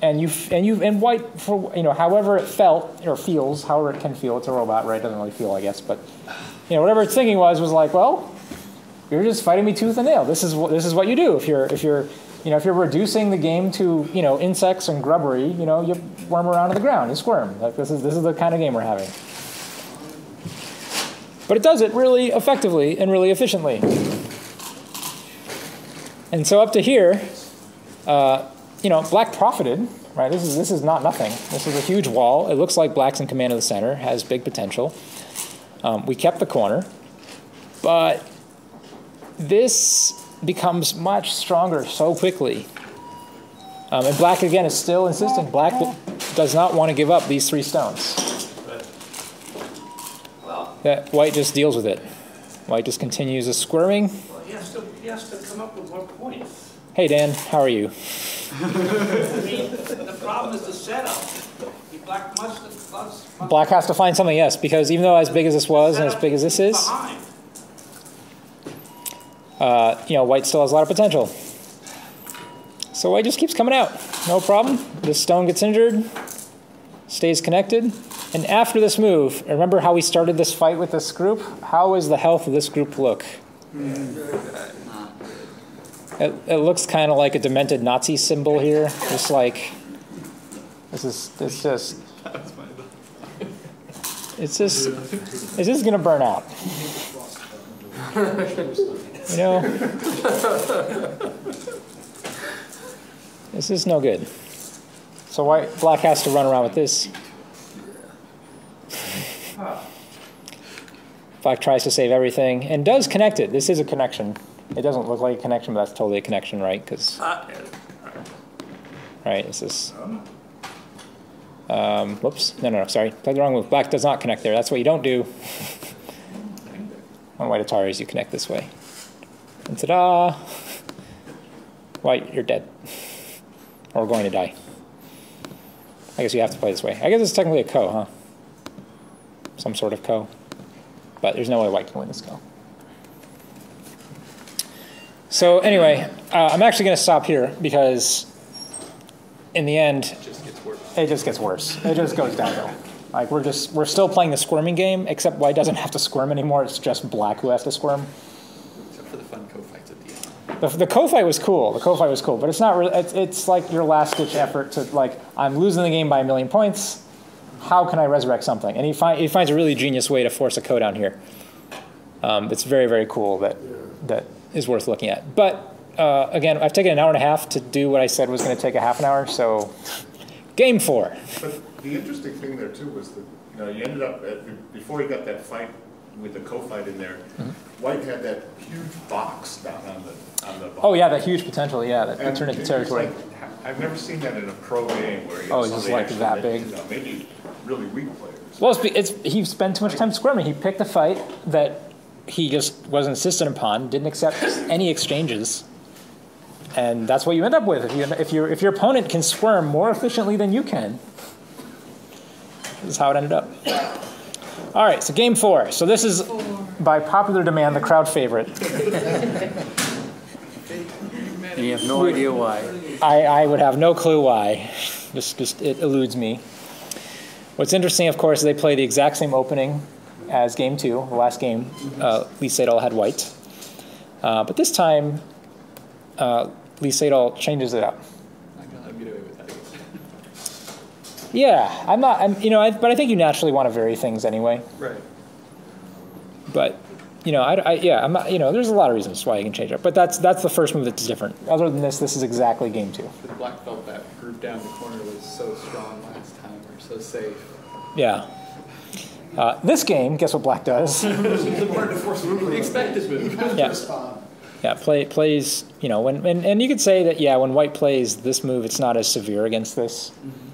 and you and you and white for you know however it felt or feels, however it can feel. It's a robot, right? It doesn't really feel, I guess, but you know whatever its thinking was was like, well, you're just fighting me tooth and nail. This is what this is what you do if you're if you're you know if you're reducing the game to you know insects and grubbery. You know you worm around on the ground, you squirm. Like this is this is the kind of game we're having. But it does it really effectively and really efficiently. And so up to here, uh, you know, black profited, right? This is, this is not nothing. This is a huge wall. It looks like black's in command of the center, has big potential. Um, we kept the corner, but this becomes much stronger so quickly. Um, and black, again, is still insistent. Black does not want to give up these three stones. Wow. That white just deals with it. White just continues a squirming. He has to, he has to come up with more points. Hey Dan, how are you? The problem is the setup. The black, must, must, must black has to find something, yes, because even though as big as this was and as big as this is, uh, you know, white still has a lot of potential. So white just keeps coming out. No problem. This stone gets injured, stays connected. And after this move, remember how we started this fight with this group? How is the health of this group look? Mm. It, it looks kind of like a demented Nazi symbol here. Just like, this is, it's just, it's just, it's just gonna burn out. You know? This is no good. So white, black has to run around with this. Black tries to save everything and does connect it. This is a connection. It doesn't look like a connection, but that's totally a connection, right? Because, right, this is, um, whoops, no, no, no, sorry, played the wrong move. Black does not connect there. That's what you don't do. On white Atari is you connect this way. And ta-da! White, you're dead. Or going to die. I guess you have to play this way. I guess it's technically a ko, huh? Some sort of ko. But there's no way white can win this ko. So anyway, uh, I'm actually going to stop here because in the end, it just gets worse. It just gets worse. It just goes downhill. Like we're just we're still playing the squirming game, except white doesn't have to squirm anymore. It's just black who has to squirm. Except for the fun co-fights at the end. The, the co-fight was cool. The co-fight was cool, but it's not. Re it's, it's like your last-ditch effort to like I'm losing the game by a million points. How can I resurrect something? And he, fi he finds a really genius way to force a ko down here. Um, it's very very cool that that. is worth looking at. But uh, again, I've taken an hour and a half to do what I said was going to take a half an hour, so game four. But the interesting thing there too was that you know you ended up at, before you got that fight with the co-fight in there, mm-hmm. White had that huge box down on the on the bottom. Oh yeah, that huge potential, yeah, that and turned into territory. Like, I've never seen that in a pro game where you oh, it's just like that big. You know, maybe really weak players. Well, it's, it's he spent too much time squirming. He picked a fight that. He just was insistent upon, didn't accept any exchanges, and that's what you end up with. If, you, if, your, if your opponent can squirm more efficiently than you can, this is how it ended up. All right, so game four. So this is, by popular demand, the crowd favorite. And you have no idea why. I, I would have no clue why. Just, just it eludes me. What's interesting, of course, is they play the exact same opening as game two, the last game, uh, Lee Sedol had white. Uh, but this time, uh, Lee Sedol changes it up. I can't let me get away with that. Yeah, I'm not, I'm, you know, I, but I think you naturally want to vary things anyway. Right. But, you know, I, I, yeah, I'm not, you know, there's a lot of reasons why you can change it up. But that's that's the first move that's different. Other than this, this is exactly game two. The black felt that group down the corner was so strong last time, or so safe. Yeah. Uh, this game, guess what black does? We expect this move. Yeah, yeah play, plays, you know, when, and, and you could say that, yeah, when white plays this move, it's not as severe against this. Mm-hmm.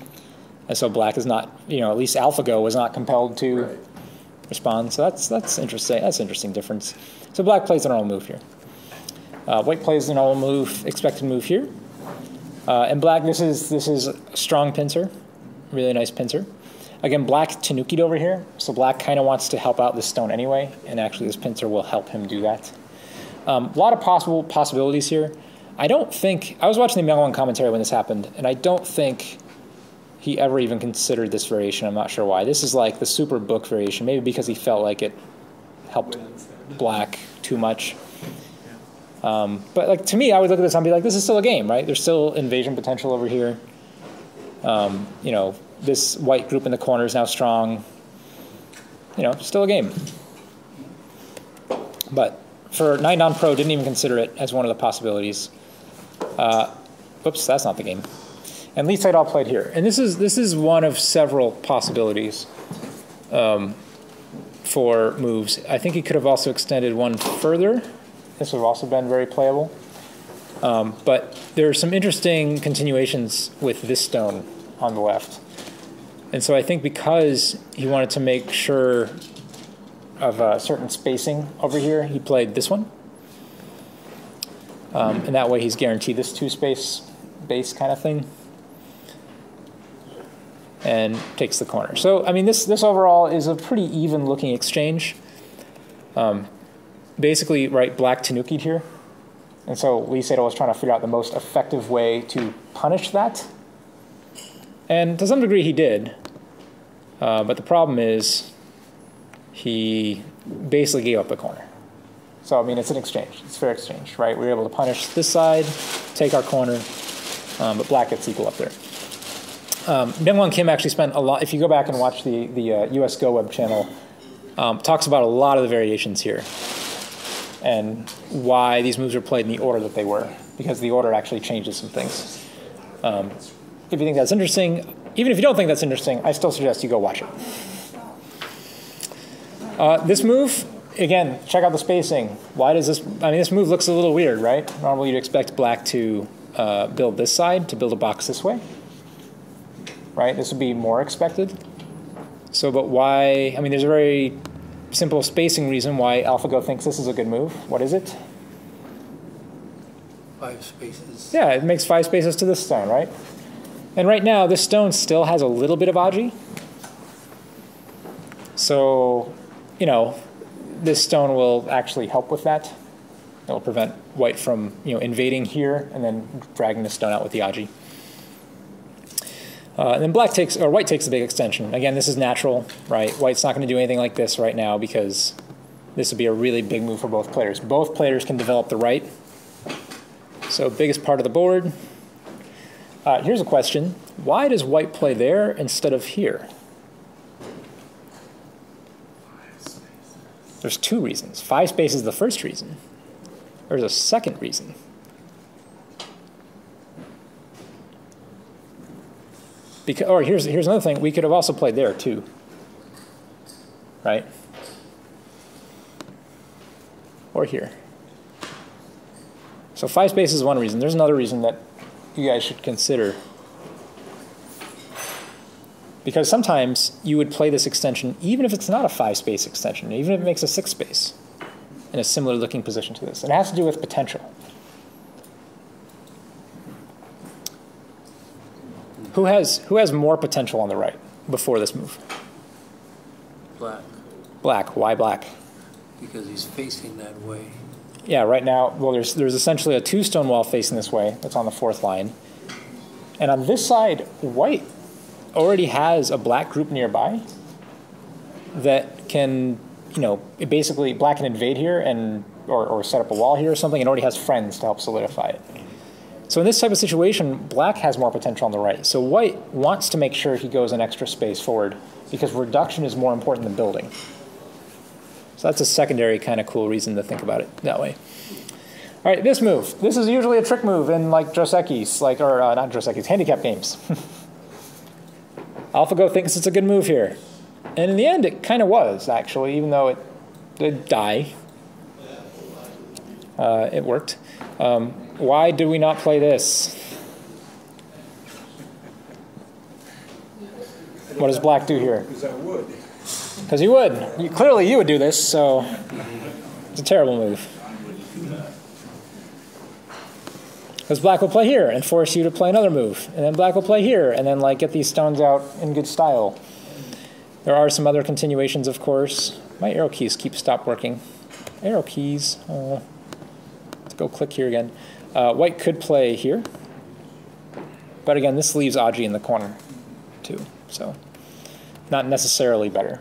And so black is not, you know, at least AlphaGo was not compelled to right. respond. So that's, that's interesting. That's an interesting difference. So black plays a normal move here. Uh, white plays a normal move, expected move here. Uh, and black, this is, this is a strong pincer, really nice pincer. Again, black tanukied over here, so black kind of wants to help out this stone anyway, and actually this pincer will help him do that. Um, a lot of possible possibilities here. I don't think, I was watching the Myungwan commentary when this happened, and I don't think he ever even considered this variation. I'm not sure why. This is like the super book variation, maybe because he felt like it helped black too much. Um, but like to me, I would look at this and be like, this is still a game, right? There's still invasion potential over here. Um, you know, this white group in the corner is now strong. You know, still a game. But for nine non-pro, didn't even consider it as one of the possibilities. Uh, whoops, that's not the game. And Lee Sedol played here, and this is this is one of several possibilities um, for moves. I think he could have also extended one further. This would have also been very playable. Um, but there are some interesting continuations with this stone on the left. And so I think because he wanted to make sure of a certain spacing over here, he played this one. Um, and that way he's guaranteed this two-space base kind of thing. And takes the corner. So, I mean, this, this overall is a pretty even-looking exchange. Um, basically, right, black tanuki'd here. And so Lee Sedol was trying to figure out the most effective way to punish that. And to some degree, he did. Uh, but the problem is he basically gave up the corner. So, I mean, it's an exchange. It's fair exchange, right? We were able to punish this side, take our corner, um, but black gets equal up there. Um, Myungwan Kim actually spent a lot, if you go back and watch the, the uh, U S Go Web channel, um, talks about a lot of the variations here and why these moves were played in the order that they were, because the order actually changes some things. Um, if you think that's interesting, even if you don't think that's interesting, I still suggest you go watch it. Uh, this move, again, check out the spacing. Why does this, I mean, this move looks a little weird, right? Normally you'd expect black to uh, build this side, to build a box this way. Right, this would be more expected. So, but why, I mean, there's a very simple spacing reason why AlphaGo thinks this is a good move. What is it? Five spaces. Yeah, it makes five spaces to this stone, right? And right now, this stone still has a little bit of aji. So, you know, this stone will actually help with that. It'll prevent white from, you know, invading here and then dragging the stone out with the aji. Uh, and then black takes, or white takes the big extension. Again, this is natural, right? White's not going to do anything like this right now because this would be a really big move for both players. Both players can develop the right. So biggest part of the board. Uh, here's a question. Why does white play there instead of here? There's two reasons. Five space is the first reason. There's a second reason. Because, or here's, here's another thing. We could have also played there, too. Right? Or here. So five space is one reason. There's another reason that you guys should consider. Because sometimes you would play this extension even if it's not a five space extension, even if it makes a six space in a similar looking position to this. And it has to do with potential. Who has, who has more potential on the right before this move? Black. Black. Why black? Because he's facing that way. Yeah, right now, well, there's, there's essentially a two-stone wall facing this way that's on the fourth line. And on this side, white already has a black group nearby that can, you know, it basically black can invade here and or, or set up a wall here or something and already has friends to help solidify it. So in this type of situation, black has more potential on the right. So white wants to make sure he goes an extra space forward because reduction is more important than building. So that's a secondary kind of cool reason to think about it that way. All right, this move. This is usually a trick move in like Joseki's, like, or uh, not Joseki's, handicap games. AlphaGo thinks it's a good move here. And in the end, it kind of was, actually, even though it did die. Uh, it worked. Um, Why do we not play this? What does black do here? Because I would. Because you would. You, clearly you would do this, so it's a terrible move. Because black will play here and force you to play another move. And then black will play here and then like get these stones out in good style. There are some other continuations, of course. My arrow keys keep stop working. Arrow keys. Oh. Let's go click here again. Uh, white could play here, but again, this leaves aji in the corner, too, so not necessarily better.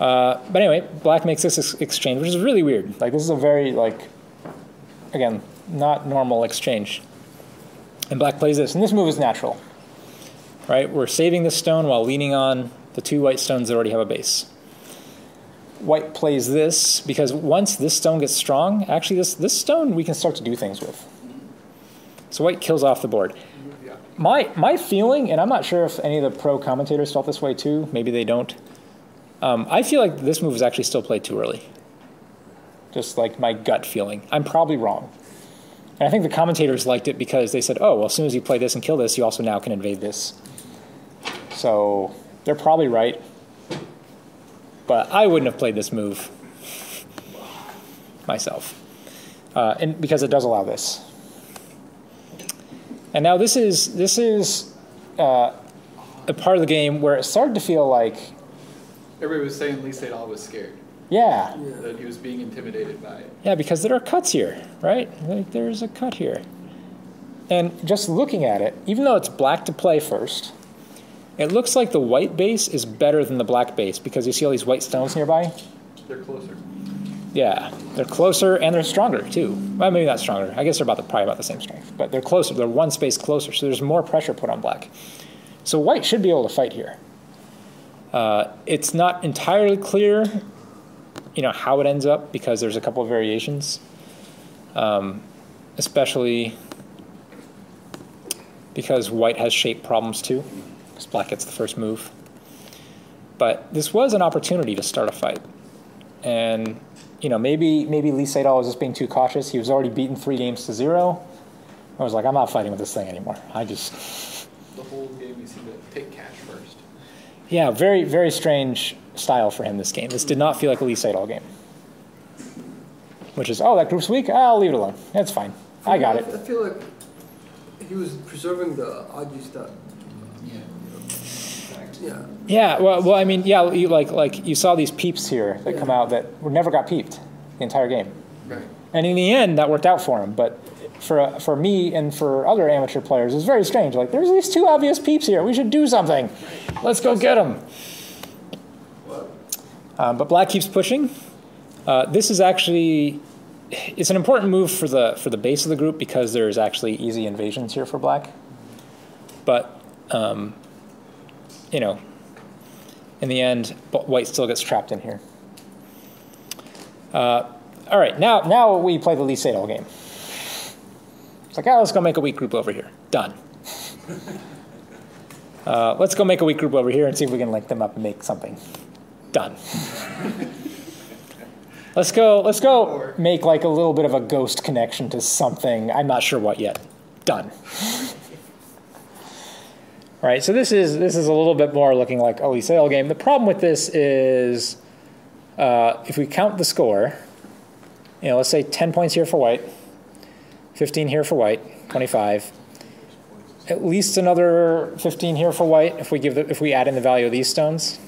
Uh, but anyway, black makes this ex exchange, which is really weird. Like, this is a very, like, again, not normal exchange. And black plays this, and this move is natural, right? We're saving this stone while leaning on the two white stones that already have a base. White plays this, because once this stone gets strong, actually this, this stone we can start to do things with. So white kills off the board. My, my feeling, and I'm not sure if any of the pro commentators felt this way too, maybe they don't, um, I feel like this move is actually still played too early. Just like my gut feeling. I'm probably wrong. And I think the commentators liked it because they said, oh, well, as soon as you play this and kill this, you also now can invade this. So they're probably right. But I wouldn't have played this move myself. uh, and because it does allow this. And now this is this is uh, a part of the game where it started to feel like everybody was saying Lee Sedol was scared. Yeah. yeah. That he was being intimidated by it. Yeah, because there are cuts here, right? Like there's a cut here. And just looking at it, even though it's black to play first, it looks like the white base is better than the black base because you see all these white stones nearby. They're closer. Yeah, they're closer and they're stronger too. Well, maybe not stronger. I guess they're about the, probably about the same strength, but they're closer. They're one space closer, so there's more pressure put on black. So white should be able to fight here. Uh, it's not entirely clear, you know, how it ends up because there's a couple of variations, um, especially because white has shape problems too, because black gets the first move. But this was an opportunity to start a fight, and you know, maybe maybe Lee Sedol was just being too cautious. He was already beaten three games to zero. I was like, I'm not fighting with this thing anymore. I just the whole game you seem to take cash first. Yeah, very very strange style for him this game. This did not feel like a Lee Sedol game, which is oh that group's weak. I'll leave it alone. That's fine. I got it. I feel like he was preserving the argue stuff. Yeah. Yeah. Yeah. Well, well, I mean, yeah. You, like, like you saw these peeps here that yeah. come out that never got peeped the entire game, right. And in the end, that worked out for him. But for uh, for me and for other amateur players, it's very strange. Like, there's these two obvious peeps here. We should do something. Right. Let's go get them. Um, but black keeps pushing. Uh, this is actually it's an important move for the for the base of the group because there's actually easy invasions here for black. But um, you know, in the end, white still gets trapped in here. Uh, all right, now now we play the Lee Sedol game. It's like, oh, let's go make a weak group over here. Done. uh, let's go make a weak group over here and see if we can link them up and make something. Done. let's go. Let's go make like a little bit of a ghost connection to something. I'm not sure what yet. Done. All right, so this is this is a little bit more looking like a Lee Sedol game. The problem with this is uh, if we count the score, you know, let's say ten points here for white, fifteen here for white, twenty-five, at least another fifteen here for white if we give the, if we add in the value of these stones.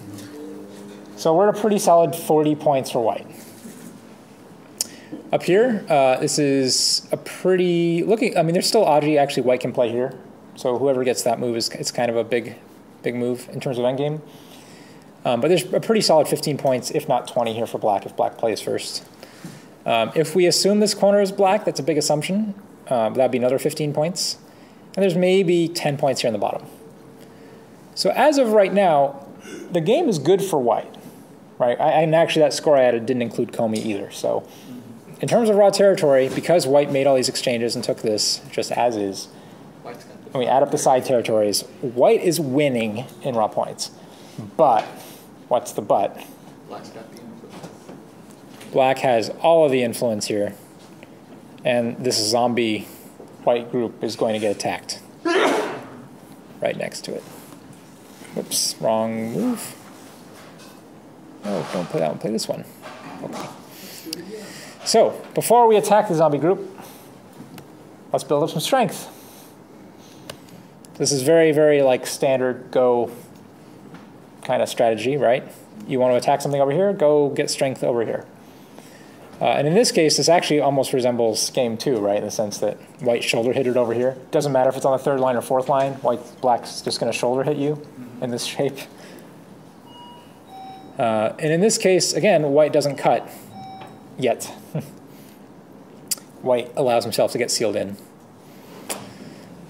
So we're at a pretty solid forty points for white. Up here, uh, this is a pretty looking. I mean, there's still oddity. Actually, white can play here. So whoever gets that move is it's kind of a big, big move in terms of endgame. Um, but there's a pretty solid fifteen points, if not twenty, here for black if black plays first. Um, if we assume this corner is black, that's a big assumption. Um, that'd be another fifteen points, and there's maybe ten points here in the bottom. So as of right now, the game is good for white, right? I, and actually, that score I added didn't include Comey either. So in terms of raw territory, because white made all these exchanges and took this just as is. And we add up the side territories, white is winning in raw points. But, what's the but? Black's got the influence. Black has all of the influence here. And this zombie white group is going to get attacked. Right next to it. Whoops, wrong move. Oh, don't play that one, play this one. Okay. So, before we attack the zombie group, let's build up some strength. This is very, very like standard Go kind of strategy, right? You want to attack something over here, go get strength over here. Uh, and in this case, this actually almost resembles game two, right? In the sense that white shoulder hit it over here. Doesn't matter if it's on the third line or fourth line. White, black's just going to shoulder hit you mm-hmm. in this shape. Uh, and in this case, again, white doesn't cut yet. White allows himself to get sealed in.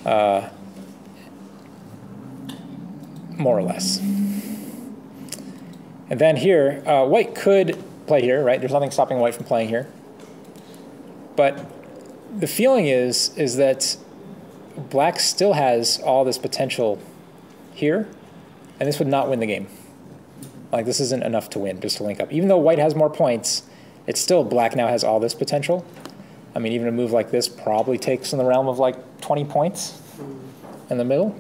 Uh, More or less. And then here, uh, white could play here, right? There's nothing stopping white from playing here. But the feeling is, is that black still has all this potential here, and this would not win the game. Like, this isn't enough to win, just to link up. Even though white has more points, it's still black now has all this potential. I mean, even a move like this probably takes in the realm of like twenty points in the middle.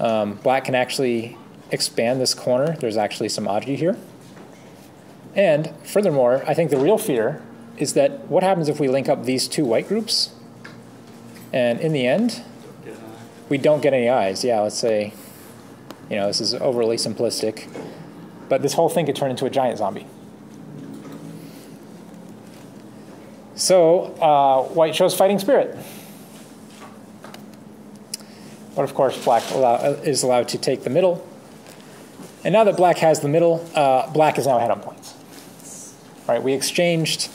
Um, black can actually expand this corner. There's actually some oddity here. And furthermore, I think the real fear is that what happens if we link up these two white groups? And in the end, we don't get any eyes. Yeah, let's say, you know, this is overly simplistic, but this whole thing could turn into a giant zombie. So uh, white shows fighting spirit. But of course, black allow, is allowed to take the middle. And now that black has the middle, uh, black is now ahead on points. All right, we exchanged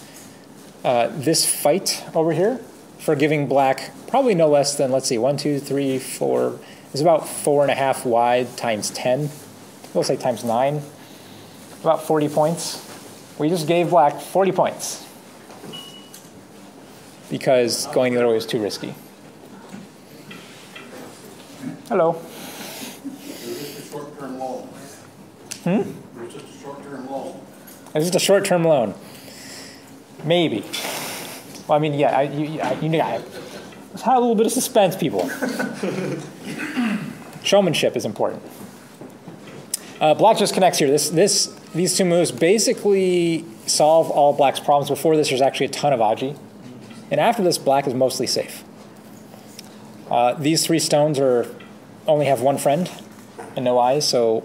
uh, this fight over here for giving black probably no less than, let's see, one, two, three, four. It's about four and a half wide times ten. We'll say times nine. About forty points. We just gave black forty points because going the other way was too risky. Hello. It was just a short-term loan. Hmm? It was just a short-term loan. It was just a short-term loan. Maybe. Well, I mean, yeah, I, you, I, you, I let's have a little bit of suspense, people. Showmanship is important. Uh, black just connects here. This, this, these two moves basically solve all black's problems. Before this, there's actually a ton of aji. And after this, black is mostly safe. Uh, these three stones are... only have one friend and no eyes, so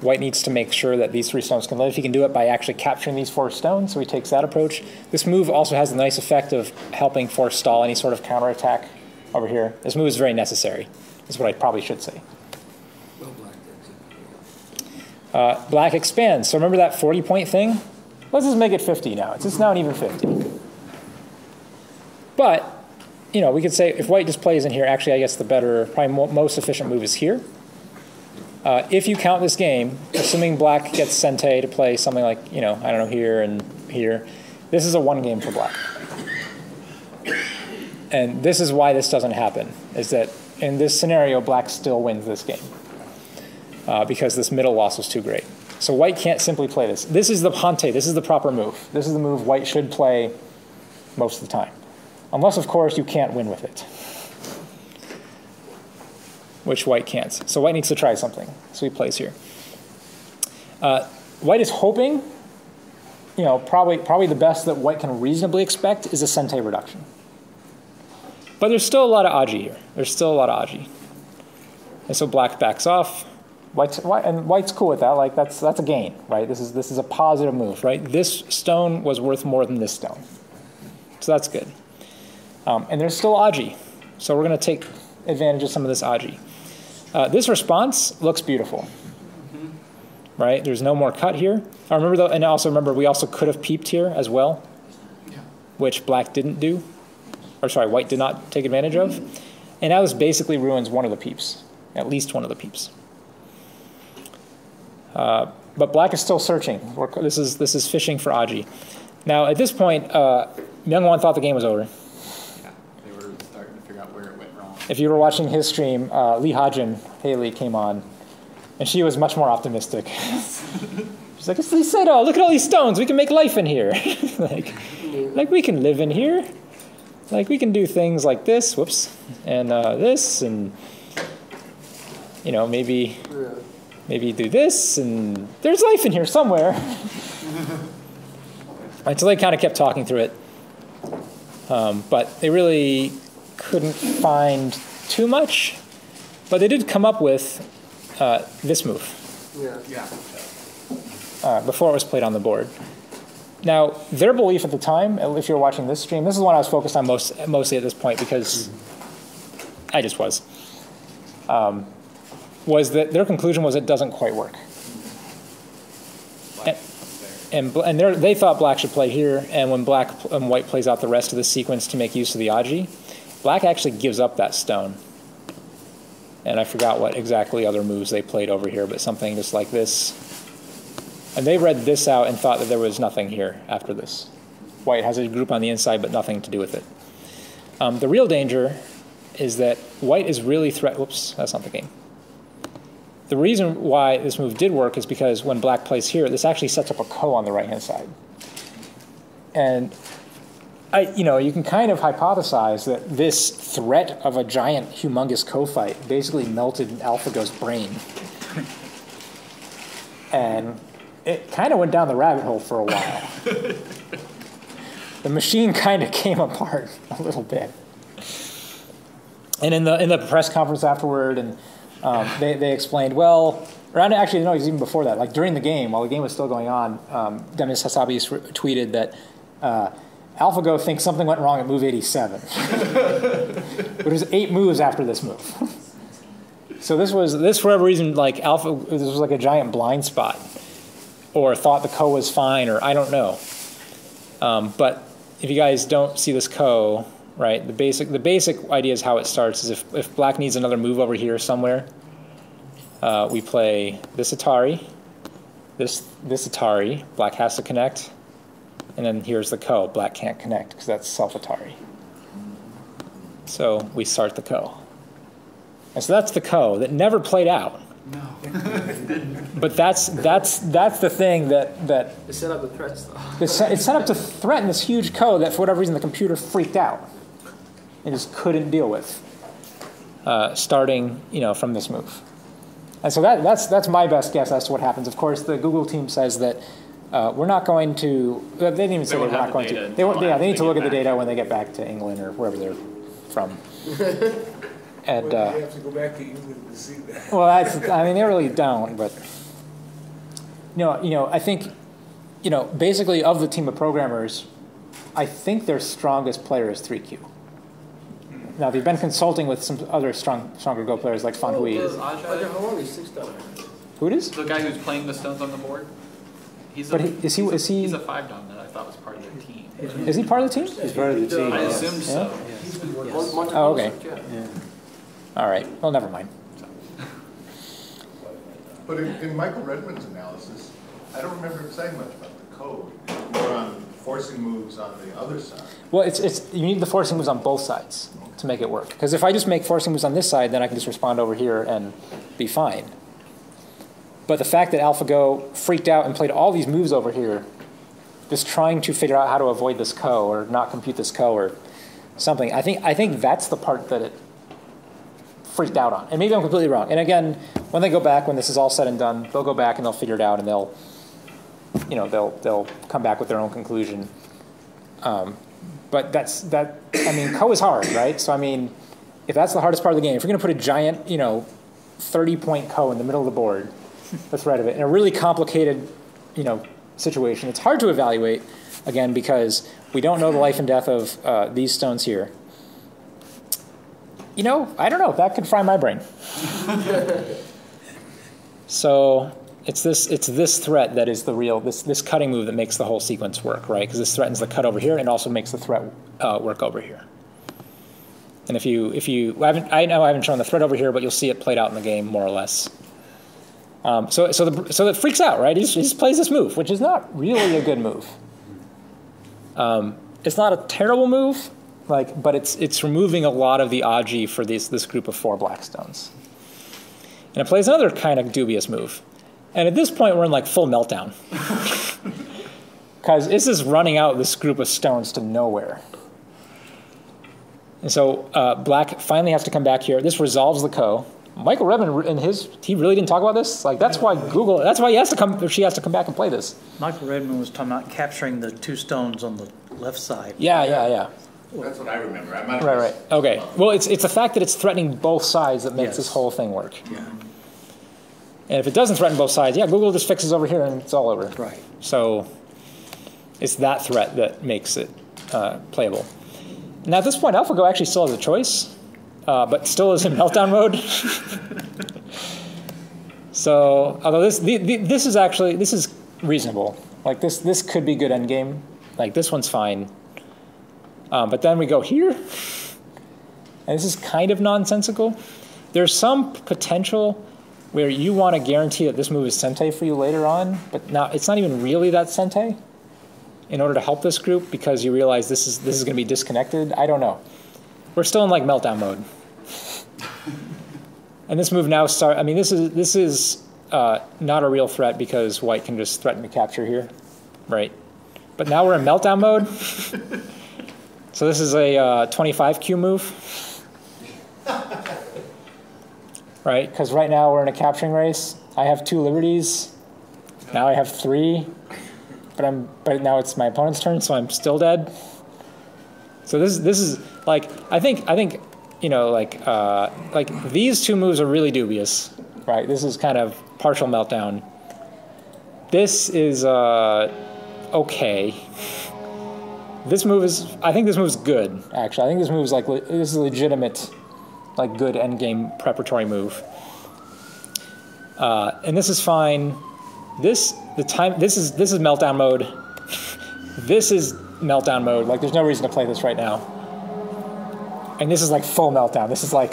white needs to make sure that these three stones can live. He can do it by actually capturing these four stones, so he takes that approach. This move also has the nice effect of helping forestall any sort of counterattack over here. This move is very necessary, is what I probably should say. Uh, black expands. So remember that forty-point thing? Let's just make it fifty now. It's just now an even fifty. But you know, we could say if white just plays in here, actually, I guess the better, probably mo most efficient move is here. Uh, if you count this game, assuming black gets sente to play something like, you know, I don't know, here and here, this is a one game for black. And this is why this doesn't happen, is that in this scenario, black still wins this game uh, because this middle loss was too great. So white can't simply play this. This is the ponte. This is the proper move. This is the move white should play most of the time. Unless, of course, you can't win with it, which white can't. So white needs to try something. So he plays here. Uh, white is hoping, you know, probably, probably the best that white can reasonably expect is a sente reduction. But there's still a lot of aji here. There's still a lot of aji. And so black backs off. White's, white, and white's cool with that. Like, that's, that's a gain, right? This is, this is a positive move, right? This stone was worth more than this stone. So that's good. Um, and there's still aji, so we're going to take advantage of some of this aji. Uh, this response looks beautiful, mm-hmm. right? There's no more cut here. I remember, though, and also remember we also could have peeped here as well, yeah. which black didn't do, or sorry, white did not take advantage of. Mm-hmm. And now this basically ruins one of the peeps, at least one of the peeps. Uh, but black is still searching. We're, this is this is fishing for aji. Now at this point, uh, Myungwan thought the game was over. If you were watching his stream, uh, Lee Hajin, Haley, came on, and she was much more optimistic. She's like, it's Lee Sedol, look at all these stones, we can make life in here. like, like, we can live in here. Like, we can do things like this, whoops, and uh, this, and, you know, maybe, maybe do this, and there's life in here somewhere. Until they kind of kept talking through it. Um, but they really couldn't find too much, but they did come up with uh, this move. Yeah. Yeah. Uh, before it was played on the board. Now, their belief at the time, if you were watching this stream, this is what I was focused on most, mostly at this point because I just was, um, was that their conclusion was it doesn't quite work. And, and, and they thought black should play here, and when black and white plays out the rest of the sequence to make use of the aji, black actually gives up that stone. And I forgot what exactly other moves they played over here, but something just like this. And they read this out and thought that there was nothing here after this. White has a group on the inside, but nothing to do with it. Um, the real danger is that white is really threat... Whoops, that's not the game. The reason why this move did work is because when black plays here, this actually sets up a ko on the right-hand side. And... I, you know, you can kind of hypothesize that this threat of a giant, humongous co-fight basically melted AlphaGo's brain. And it kind of went down the rabbit hole for a while. the machine kind of came apart a little bit. And in the in the press conference afterward, and um, they they explained, well, or actually no, it was even before that. Like during the game, while the game was still going on, um, Demis Hassabis tweeted that uh, AlphaGo thinks something went wrong at move eighty-seven, but it was eight moves after this move. So this was this for whatever reason, like Alpha, this was like a giant blind spot, or thought the ko was fine, or I don't know. Um, but if you guys don't see this ko, right, the basic the basic idea is how it starts is if if black needs another move over here somewhere, uh, we play this Atari, this this Atari. Black has to connect, and then here's the ko. Black can't connect because that's self Atari. So we start the ko. And so that's the ko that never played out. No. But that's that's that's the thing that that it's set up to threat stuff. It's set, it's set up to threaten this huge ko that for whatever reason the computer freaked out and just couldn't deal with. Uh, starting, you know, from this move. And so that that's that's my best guess as to what happens. Of course, the Google team says that uh, we're not going to. They didn't even say they we're not going to. They won't, yeah, they need to look at the data when they get back to England or wherever they're from. And, uh, have to go back to England to see that. Well, that's, I mean, they really don't. But you know, you know, I think, you know, basically of the team of programmers, I think their strongest player is three Q. Now, they've been consulting with some other strong, stronger Go players like Fan Hui. Who it is? The guy who's playing the stones on the board. He's but a, he, is he? He's is a, he? He's a five dom that I thought was part of their team. Is he part of the team? He's part of the team. I yes. assumed so. Yeah? Yes. Yes. Oh, okay. Yeah. All right. Well, never mind. But in, in Michael Redmond's analysis, I don't remember him saying much about the code. More on forcing moves on the other side. Well, it's it's you need the forcing moves on both sides to make it work. Because if I just make forcing moves on this side, then I can just respond over here and be fine. But the fact that AlphaGo freaked out and played all these moves over here, just trying to figure out how to avoid this ko or not compute this ko or something, I think I think that's the part that it freaked out on. And maybe I'm completely wrong. And again, when they go back, when this is all said and done, they'll go back and they'll figure it out, and they'll, you know, they'll they'll come back with their own conclusion. Um, but that's that. I mean, ko is hard, right? So I mean, if that's the hardest part of the game, if you're going to put a giant, you know, thirty-point ko in the middle of the board, the threat of it in a really complicated, you know, situation, it's hard to evaluate. Again, because we don't know the life and death of uh, these stones here. You know, I don't know. That could fry my brain. So it's this it's this threat that is the real this this cutting move that makes the whole sequence work, right? Because this threatens the cut over here and also makes the threat uh, work over here. And if you if you I haven't I know I haven't shown the threat over here, but you'll see it played out in the game more or less. Um, so so the so it freaks out, right? He just, he just plays this move, which is not really a good move. Um, it's not a terrible move. Like, but it's it's removing a lot of the aji for this this group of four black stones, and it plays another kind of dubious move, and at this point we're in like full meltdown, because this is running out this group of stones to nowhere, and so uh, black finally has to come back here. This resolves the ko. Michael Redmond and his he really didn't talk about this. Like that's why Google. That's why he has to come. She has to come back and play this. Michael Redmond was talking about capturing the two stones on the left side. Yeah, yeah, yeah. That's what I remember. I might have right, right. Okay. Well, it's it's the fact that it's threatening both sides that makes yes. this whole thing work. Yeah. And if it doesn't threaten both sides, yeah, Google just fixes over here and it's all over. Right. So it's that threat that makes it uh, playable. Now at this point, AlphaGo actually still has a choice, uh, but still is in meltdown mode. So although this the, the, this is actually this is reasonable. Like this this could be good endgame. Like this one's fine. Um, but then we go here, and this is kind of nonsensical. There's some potential where you want to guarantee that this move is sente for you later on, but now it's not even really that sente in order to help this group because you realize this is this is going to be disconnected. I don't know. We're still in like meltdown mode, and this move now start. I mean, this is this is uh, not a real threat because white can just threaten to capture here, right? But now we're in meltdown mode. So this is a uh, twenty-five Q move, right? Because right now we're in a capturing race. I have two liberties. Now I have three, but I'm but now it's my opponent's turn, so I'm still dead. So this this is like I think I think you know like uh, like these two moves are really dubious, right? This is kind of partial meltdown. This is uh, okay. This move is I think this move's good actually. I think this move is like this is a legitimate like good endgame preparatory move. Uh, and this is fine. This the time this is this is meltdown mode. This is meltdown mode. Like, there's no reason to play this right now. And this is like full meltdown. This is like,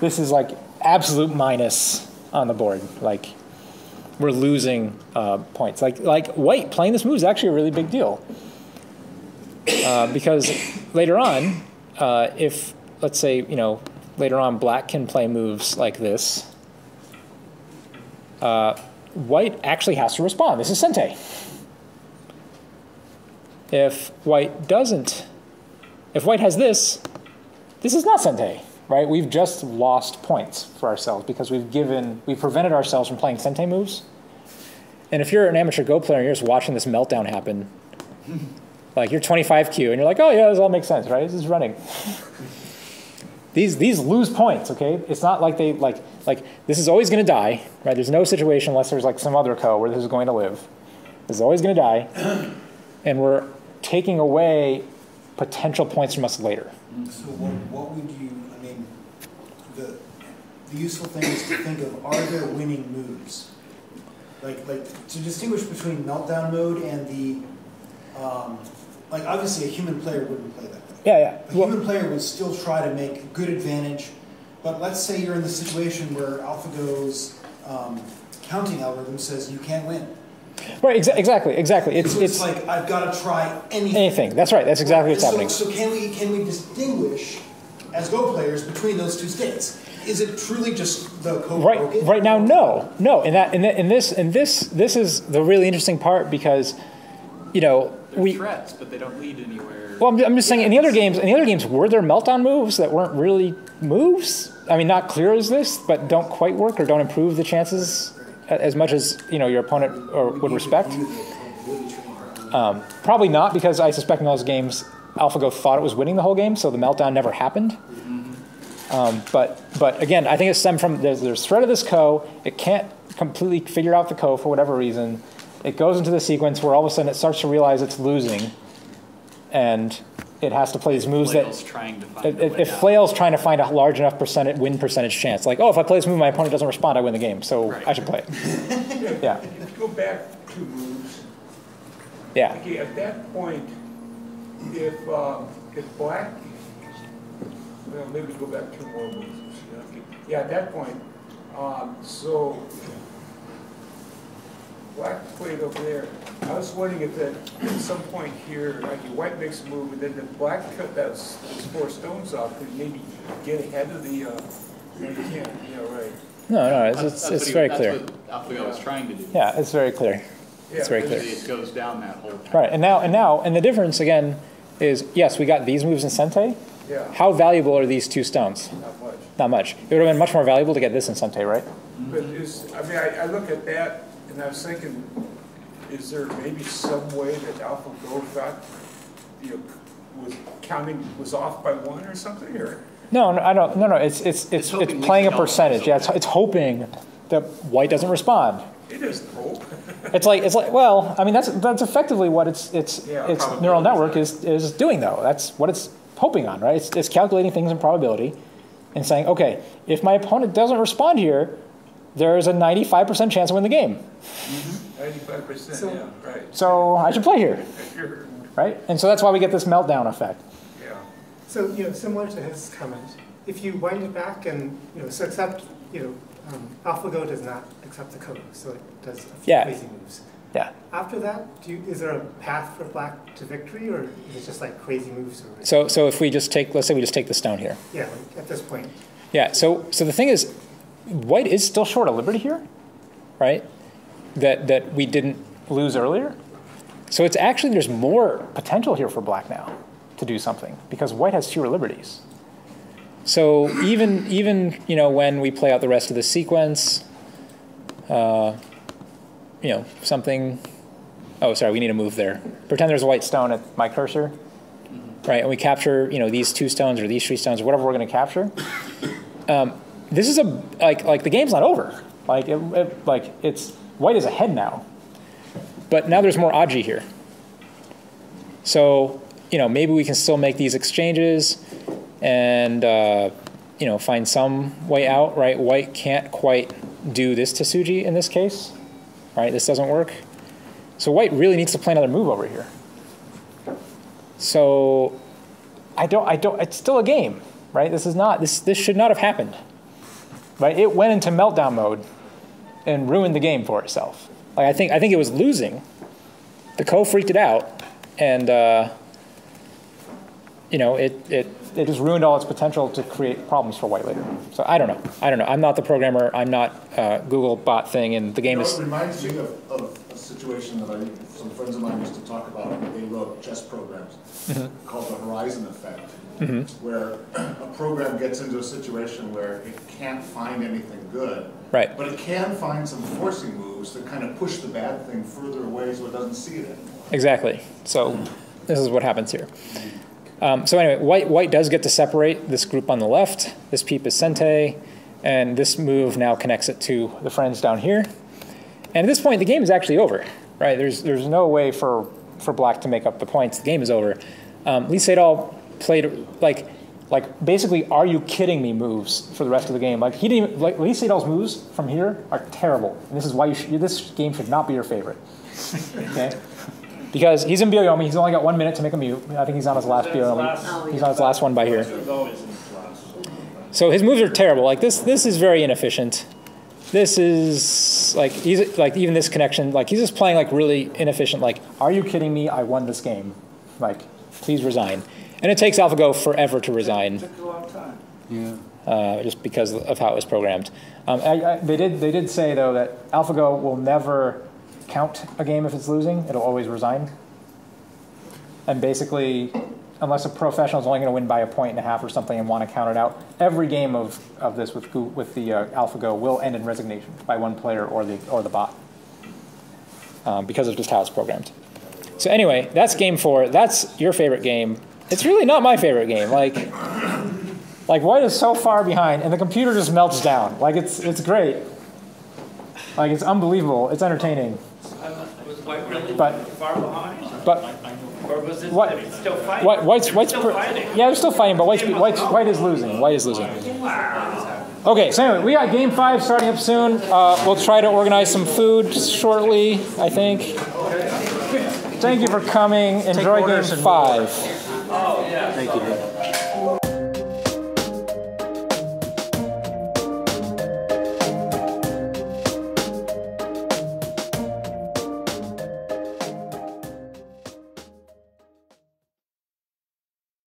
this is like absolute minus on the board. Like, we're losing uh, points. Like, like white playing this move is actually a really big deal. Uh, because later on, uh, if, let's say, you know, later on black can play moves like this, uh, white actually has to respond. This is sente. If white doesn't, if white has this, this is not sente, right? We've just lost points for ourselves because we've given, we've prevented ourselves from playing sente moves. And if you're an amateur Go player and you're just watching this meltdown happen, like you're twenty-five Q and you're like, oh yeah, this all makes sense, right? This is running. These, these lose points, okay? It's not like they, like, like this is always gonna die, right? There's no situation unless there's like some other Ko where this is going to live. This is always gonna die. And we're taking away potential points from us later. So what, what would you, I mean, the, the useful thing is to think of, are there winning moves? Like, like to distinguish between meltdown mode and the, um, like obviously a human player wouldn't play that way. Yeah, yeah. A well, human player would still try to make a good advantage, but let's say you're in the situation where AlphaGo's um, counting algorithm says you can't win. Right, exa exactly, exactly. It's, so it's, it's like I've got to try anything. Anything. That's right. That's exactly right. What's so, happening. So can we can we distinguish as Go players between those two states? Is it truly just the code right? Broken? Right now, no, no. And that, and that, and this, and this, this is the really interesting part because, you know, they're we threats, but they don't lead anywhere. Well, I'm, I'm just saying. Yeah, in the other games, in the other games, were there meltdown moves that weren't really moves? I mean, not clear as this, but don't quite work or don't improve the chances as much as you know your opponent or would respect. Um, probably not, because I suspect in those games AlphaGo thought it was winning the whole game, so the meltdown never happened. Um, but but again, I think it stemmed from there's, there's threat of this Ko. It can't completely figure out the Ko for whatever reason. It goes into the sequence where all of a sudden it starts to realize it's losing, and it has to play these moves that it flails trying to find a large enough percentage win percentage chance. Like, oh, if I play this move, my opponent doesn't respond, I win the game, so right. I should play it. Yeah. If you go back two moves. Yeah. Okay, at that point, if uh, if black, well, maybe go back two more moves. Okay. Yeah, at that point, um, so black played over there. I was wondering if that, at some point here, like the white makes a move, and then the black cut those, those four stones off, and maybe get ahead of the. Uh, you can't. Yeah, right. No, no, it's that's, it's, that's it's very he, clear. That's what AlphaGo was trying to do. Yeah, it's very clear. Yeah, it's very clear. It goes down that whole time. Right, and now, and now, and the difference again is yes, we got these moves in sente. Yeah. How valuable are these two stones? Not much. Not much. It would have been much more valuable to get this in sente, right? Mm-hmm. But just, I mean, I, I look at that. And I was thinking, is there maybe some way that AlphaGo thought, you know, was counting was off by one or something? Or no, no, I don't. No, no, it's it's it's it's, it's playing a percentage. Yeah, it's, it's hoping that white doesn't respond. It is hope. It's like it's like well, I mean that's that's effectively what it's it's yeah, its neural network is is doing though. That's what it's hoping on, right? It's it's calculating things in probability, and saying, okay, if my opponent doesn't respond here, there's a ninety-five percent chance to win the game. ninety-five percent, mm-hmm. So, yeah, right. So I should play here, right? And so that's why we get this meltdown effect. Yeah. So, you know, similar to his comment, if you wind it back and, you know, so accept, you know, um, AlphaGo does not accept the code, so it does a few yeah. crazy moves. Yeah. After that, do you, is there a path for black to victory, or is it just like crazy moves? Or so, so if we just take, let's say we just take the stone here. Yeah, like at this point. Yeah, so, so the thing is, white is still short of liberty here, right? That that we didn't lose earlier. So it's actually there's more potential here for black now to do something because white has fewer liberties. So even even you know when we play out the rest of the sequence, uh, you know something. Oh, sorry, we need to move there. Pretend there's a white stone at my cursor. right? And we capture, you know, these two stones or these three stones or whatever we're going to capture. Um, this is a like like the game's not over. Like it, it, like it's white is ahead now, but now there's more Aji here. So you know maybe we can still make these exchanges, and uh, you know find some way out. Right, white can't quite do this to Suji in this case. Right, this doesn't work. So white really needs to play another move over here. So I don't, I don't. It's still a game, right? This is not. This this should not have happened. Right? It went into meltdown mode and ruined the game for itself. Like I think, I think it was losing. The Ko freaked it out, and uh, you know, it it it just ruined all its potential to create problems for white later. So I don't know. I don't know. I'm not the programmer. I'm not uh, Google bot thing. And the game you know, is. It reminds me of, of a situation that I. Some friends of mine used to talk about it. They wrote chess programs mm-hmm. called the horizon effect, mm-hmm. where a program gets into a situation where it can't find anything good, right? But it can find some forcing moves that kind of push the bad thing further away so it doesn't see it anymore. Exactly. So this is what happens here. Um, so anyway, white, white does get to separate this group on the left. This peep is sente, and this move now connects it to the friends down here. And at this point, the game is actually over. Right, there's there's no way for for black to make up the points. The game is over. Um, Lee Sedol played like like basically "Are you kidding me?" moves for the rest of the game. Like he didn't even, like Lee Sedol's moves from here are terrible. And this is why you sh this game should not be your favorite. Okay, because he's in Byoyomi. He's only got one minute to make a move. I think he's on his last Byoyomi. He's on his last one by here. So his moves are terrible. Like this this is very inefficient. This is like he's like even this connection like he's just playing like really inefficient. Like, are you kidding me? I won this game. Like, please resign. And it takes AlphaGo forever to resign. It took a long time. Yeah. Uh, just because of how it was programmed. Um, I, I, they did they did say though that AlphaGo will never count a game if it's losing. It'll always resign. And basically, unless a professional is only going to win by a point and a half or something and want to count it out, every game of, of this with, with the uh, AlphaGo will end in resignation by one player or the, or the bot um, because of just how it's programmed. So anyway, that's game four. That's your favorite game. It's really not my favorite game. Like, like white is so far behind, and the computer just melts down. Like, it's, it's great. Like, it's unbelievable. It's entertaining. Was white really but, far behind? But... Or was it what, it's still fighting? White, white's, white's still fighting. Yeah, they're still fighting, but white's, white's, white is losing. White is losing. Wow. Okay, so anyway, we got game five starting up soon. Uh, we'll try to organize some food shortly, I think. Thank you for coming. Enjoy game five. Oh, yeah. Thank you.